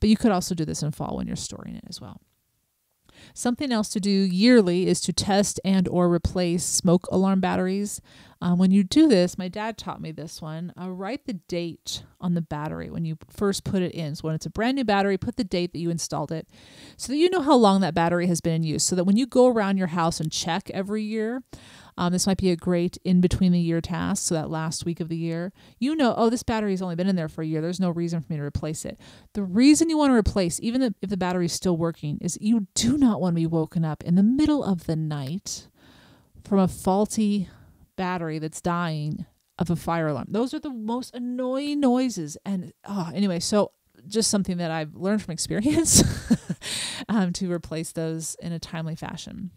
But you could also do this in fall when you're storing it as well. Something else to do yearly is to test and or replace smoke alarm batteries. Um, when you do this, my dad taught me this one, uh, write the date on the battery when you first put it in. So when it's a brand new battery, put the date that you installed it so that you know how long that battery has been in use, so that when you go around your house and check every year, Um, this might be a great in-between-the-year task, so that last week of the year, you know, oh, this battery's only been in there for a year. There's no reason for me to replace it. The reason you want to replace, even if the battery's still working, is you do not want to be woken up in the middle of the night from a faulty battery that's dying of a fire alarm. Those are the most annoying noises. And oh, anyway, so just something that I've learned from experience um, to replace those in a timely fashion.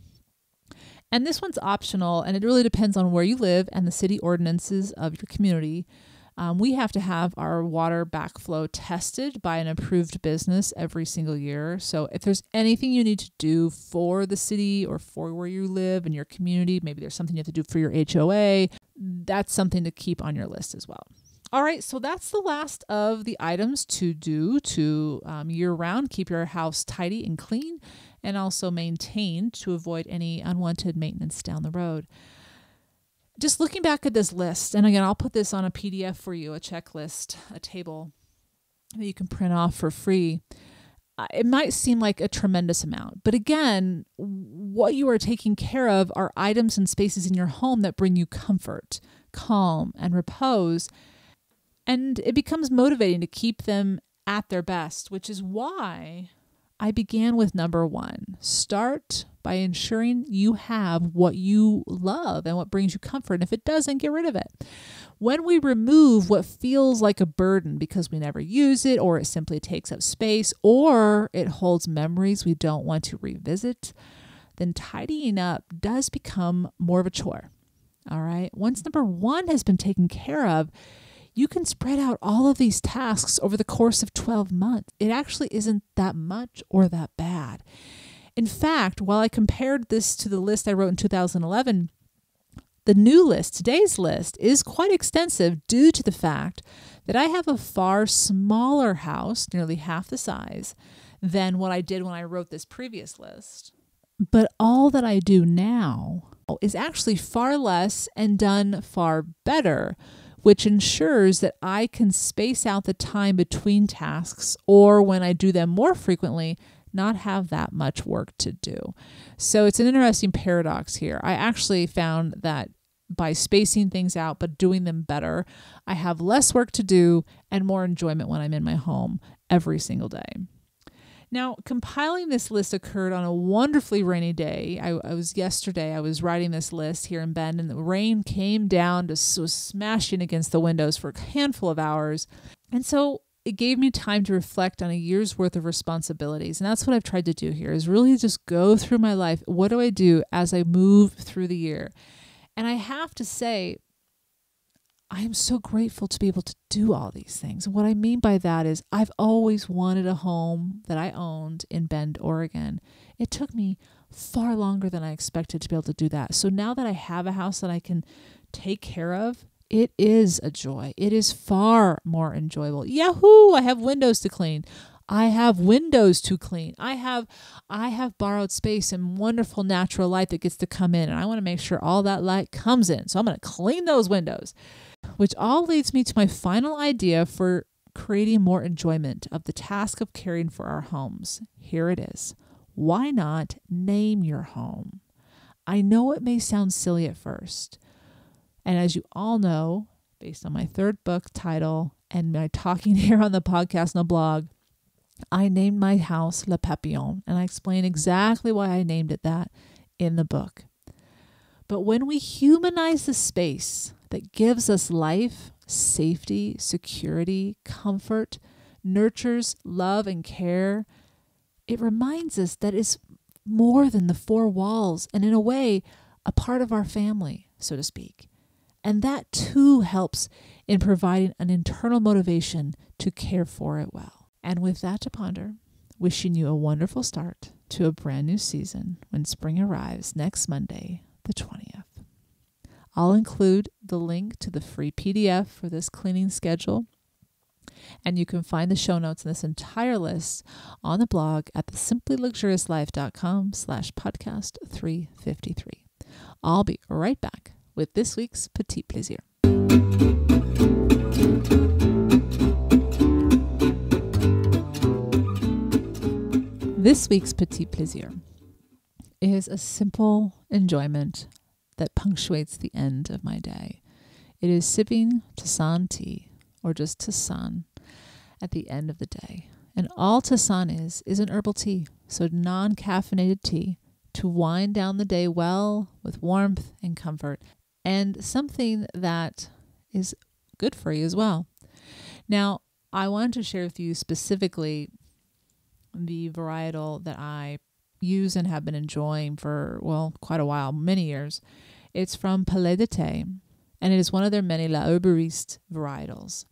And this one's optional, and it really depends on where you live and the city ordinances of your community. Um, we have to have our water backflow tested by an approved business every single year. So if there's anything you need to do for the city or for where you live and your community, maybe there's something you have to do for your H O A, that's something to keep on your list as well. All right, so that's the last of the items to do to um, year-round keep your house tidy and clean, and also maintain to avoid any unwanted maintenance down the road. Just looking back at this list, and again, I'll put this on a P D F for you, a checklist, a table that you can print off for free. It might seem like a tremendous amount, but again, what you are taking care of are items and spaces in your home that bring you comfort, calm, and repose, and it becomes motivating to keep them at their best, which is why I began with number one. Start by ensuring you have what you love and what brings you comfort. And if it doesn't, get rid of it. when we remove what feels like a burden because we never use it, or it simply takes up space, or it holds memories we don't want to revisit, then tidying up does become more of a chore. All right. Once number one has been taken care of, you can spread out all of these tasks over the course of twelve months. It actually isn't that much or that bad. In fact, while I compared this to the list I wrote in two thousand eleven, the new list, today's list, is quite extensive due to the fact that I have a far smaller house, nearly half the size, than what I did when I wrote this previous list. But all that I do now is actually far less and done far better, which ensures that I can space out the time between tasks, or when I do them more frequently, not have that much work to do. So it's an interesting paradox here. I actually found that by spacing things out but doing them better, I have less work to do and more enjoyment when I'm in my home every single day. Now, compiling this list occurred on a wonderfully rainy day. I, I was yesterday, I was writing this list here in Bend, and the rain came down, just was smashing against the windows for a handful of hours. And so it gave me time to reflect on a year's worth of responsibilities. And that's what I've tried to do here, is really just go through my life. What do I do as I move through the year? And I have to say, I am so grateful to be able to do all these things. And what I mean by that is I've always wanted a home that I owned in Bend, Oregon. It took me far longer than I expected to be able to do that. So now that I have a house that I can take care of, it is a joy. It is far more enjoyable. Yahoo! I have windows to clean. I have windows to clean. I have I have borrowed space and wonderful natural light that gets to come in, and I want to make sure all that light comes in. So I'm going to clean those windows, which all leads me to my final idea for creating more enjoyment of the task of caring for our homes. Here it is. Why not name your home? I know it may sound silly at first, and as you all know, based on my third book title and my talking here on the podcast and the blog, I named my house Le Papillon, and I explain exactly why I named it that in the book. But when we humanize the space that gives us life, safety, security, comfort, nurtures love and care, it reminds us that it's more than the four walls, and in a way, a part of our family, so to speak. And that too helps in providing an internal motivation to care for it well. And with that to ponder, wishing you a wonderful start to a brand new season when spring arrives next Monday, the twentieth. I'll include the link to the free P D F for this cleaning schedule. And you can find the show notes in this entire list on the blog at thesimplyluxuriouslife.com slash podcast 353. I'll be right back with this week's Petit Plaisir. This week's Petit Plaisir is a simple enjoyment that punctuates the end of my day. It is sipping tisane tea, or just tisane, at the end of the day. And all tisane is, is an herbal tea, so non-caffeinated tea, to wind down the day well with warmth and comfort, and something that is good for you as well. Now, I wanted to share with you specifically the varietal that I use and have been enjoying for, well, quite a while, many years. It's from Palais des Thés, and it is one of their many L'Arboriste varietals.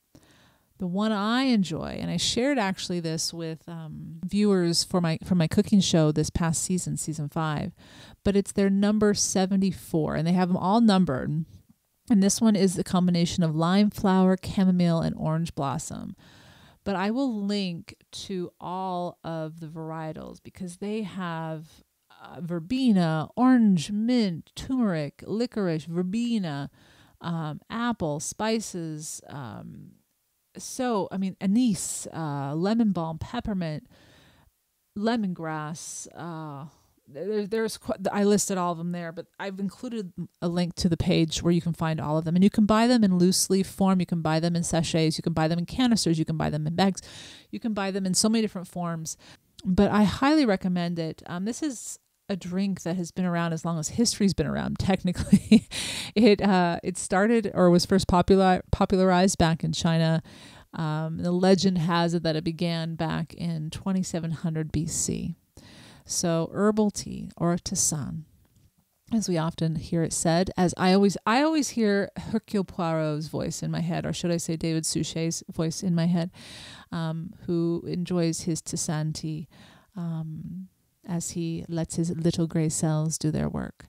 The one I enjoy, and I shared actually this with um, viewers for my for my cooking show this past season, season five, but it's their number seventy-four, and they have them all numbered. And this one is the combination of lime flower, chamomile, and orange blossom. But I will link to all of the varietals because they have uh, verbena, orange, mint, turmeric, licorice, verbena, um, apple, spices, um, So, I mean, anise, uh, lemon balm, peppermint, lemongrass. Uh, there, there's quite, I listed all of them there, but I've included a link to the page where you can find all of them. And you can buy them in loose leaf form. You can buy them in sachets. You can buy them in canisters. You can buy them in bags. You can buy them in so many different forms. But I highly recommend it. Um, this is a drink that has been around as long as history's been around, technically. It uh, it started or was first popular popularized back in China. Um, the legend has it that it began back in twenty-seven hundred B C. So herbal tea, or tisane, as we often hear it said, as I always, I always hear Hercule Poirot's voice in my head, or should I say David Suchet's voice in my head, um, who enjoys his tisane tea um, as he lets his little gray cells do their work.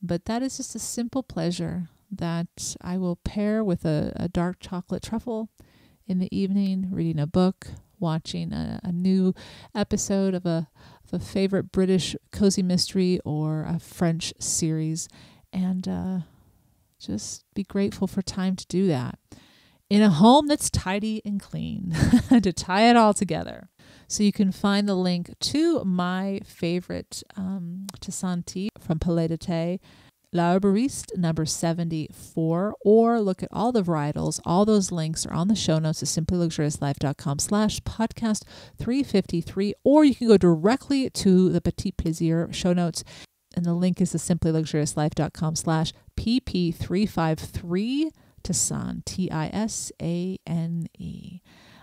But that is just a simple pleasure that I will pair with a, a dark chocolate truffle in the evening, reading a book, watching a, a new episode of a, of a favorite British cozy mystery or a French series, and uh, just be grateful for time to do that in a home that's tidy and clean, to tie it all together. So you can find the link to my favorite um, tisane tea from Palais des Thés, L'Arboriste number seventy-four, or look at all the varietals. All those links are on the show notes at simply luxurious life dot com slash podcast three fifty-three, or you can go directly to the Petit Plaisir show notes, and the link is the simply luxurious life dot com slash P P three fifty-three tisane, T I S A N E.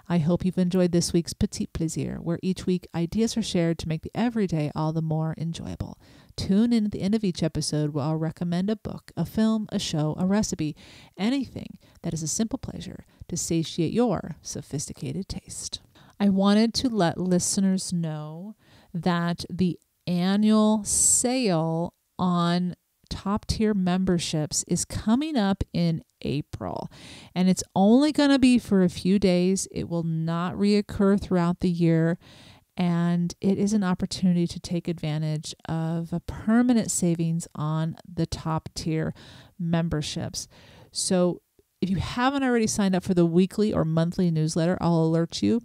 I hope you've enjoyed this week's Petit Plaisir, where each week ideas are shared to make the everyday all the more enjoyable. Tune in at the end of each episode where I'll recommend a book, a film, a show, a recipe, anything that is a simple pleasure to satiate your sophisticated taste. I wanted to let listeners know that the annual sale on top-tier memberships is coming up in April, and it's only going to be for a few days. It will not reoccur throughout the year, and it is an opportunity to take advantage of a permanent savings on the top-tier memberships. So if you haven't already signed up for the weekly or monthly newsletter, I'll alert you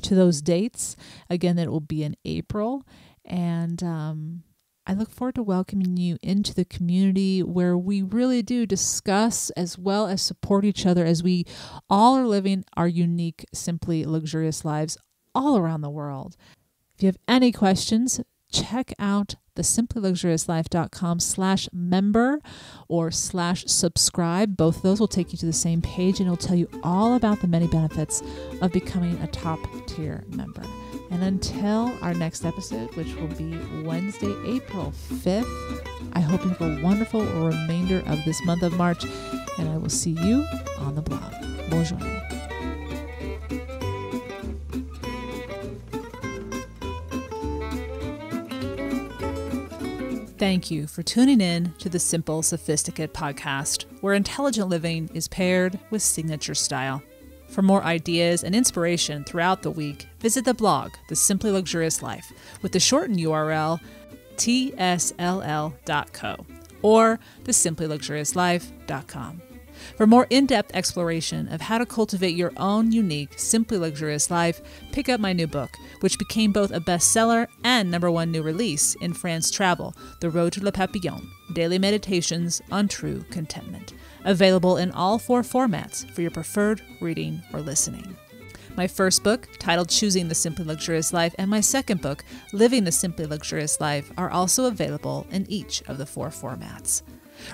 to those dates. Again, it will be in April, and um I look forward to welcoming you into the community where we really do discuss as well as support each other as we all are living our unique, simply luxurious lives all around the world. If you have any questions, check out the simply luxurious life dot com slash member or slash subscribe. Both of those will take you to the same page, and it'll tell you all about the many benefits of becoming a top tier member. And until our next episode, which will be Wednesday, April fifth, I hope you have a wonderful remainder of this month of March, and I will see you on the blog. Bonjour. Thank you for tuning in to the Simple Sophisticate podcast, where intelligent living is paired with signature style. For more ideas and inspiration throughout the week, visit the blog, The Simply Luxurious Life, with the shortened U R L, T S L L dot co, or the simply luxurious life dot com. For more in-depth exploration of how to cultivate your own unique, simply luxurious life, pick up my new book, which became both a bestseller and number one new release in France Travel, The Road to Le Papillon, Daily Meditations on True Contentment, available in all four formats for your preferred reading or listening. My first book, titled Choosing the Simply Luxurious Life, and my second book, Living the Simply Luxurious Life, are also available in each of the four formats.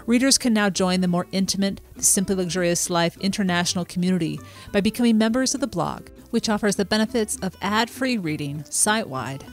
Readers can now join the more intimate The Simply Luxurious Life International community by becoming members of the blog, which offers the benefits of ad-free reading site-wide,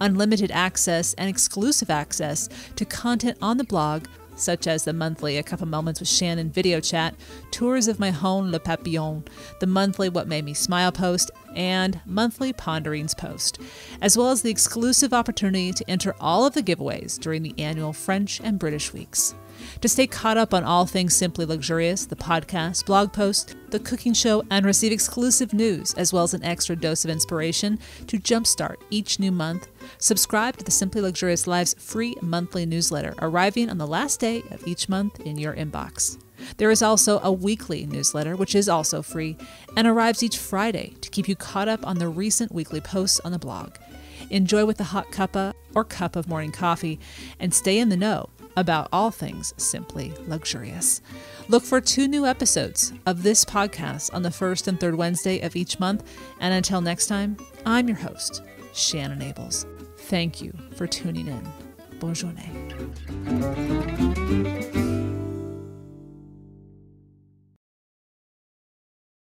unlimited access and exclusive access to content on the blog, such as the monthly A Cup of Moments with Shannon video chat, tours of my home Le Papillon, the monthly What Made Me Smile post, and monthly Ponderings post, as well as the exclusive opportunity to enter all of the giveaways during the annual French and British weeks. To stay caught up on all things Simply Luxurious, the podcast, blog post, the cooking show, and receive exclusive news, as well as an extra dose of inspiration to jumpstart each new month, subscribe to the Simply Luxurious Life's free monthly newsletter, arriving on the last day of each month in your inbox. There is also a weekly newsletter, which is also free, and arrives each Friday to keep you caught up on the recent weekly posts on the blog. Enjoy with a hot cuppa or cup of morning coffee, and stay in the know about all things simply luxurious. Look for two new episodes of this podcast on the first and third Wednesday of each month. And until next time, I'm your host, Shannon Ables. Thank you for tuning in. Bonne journée.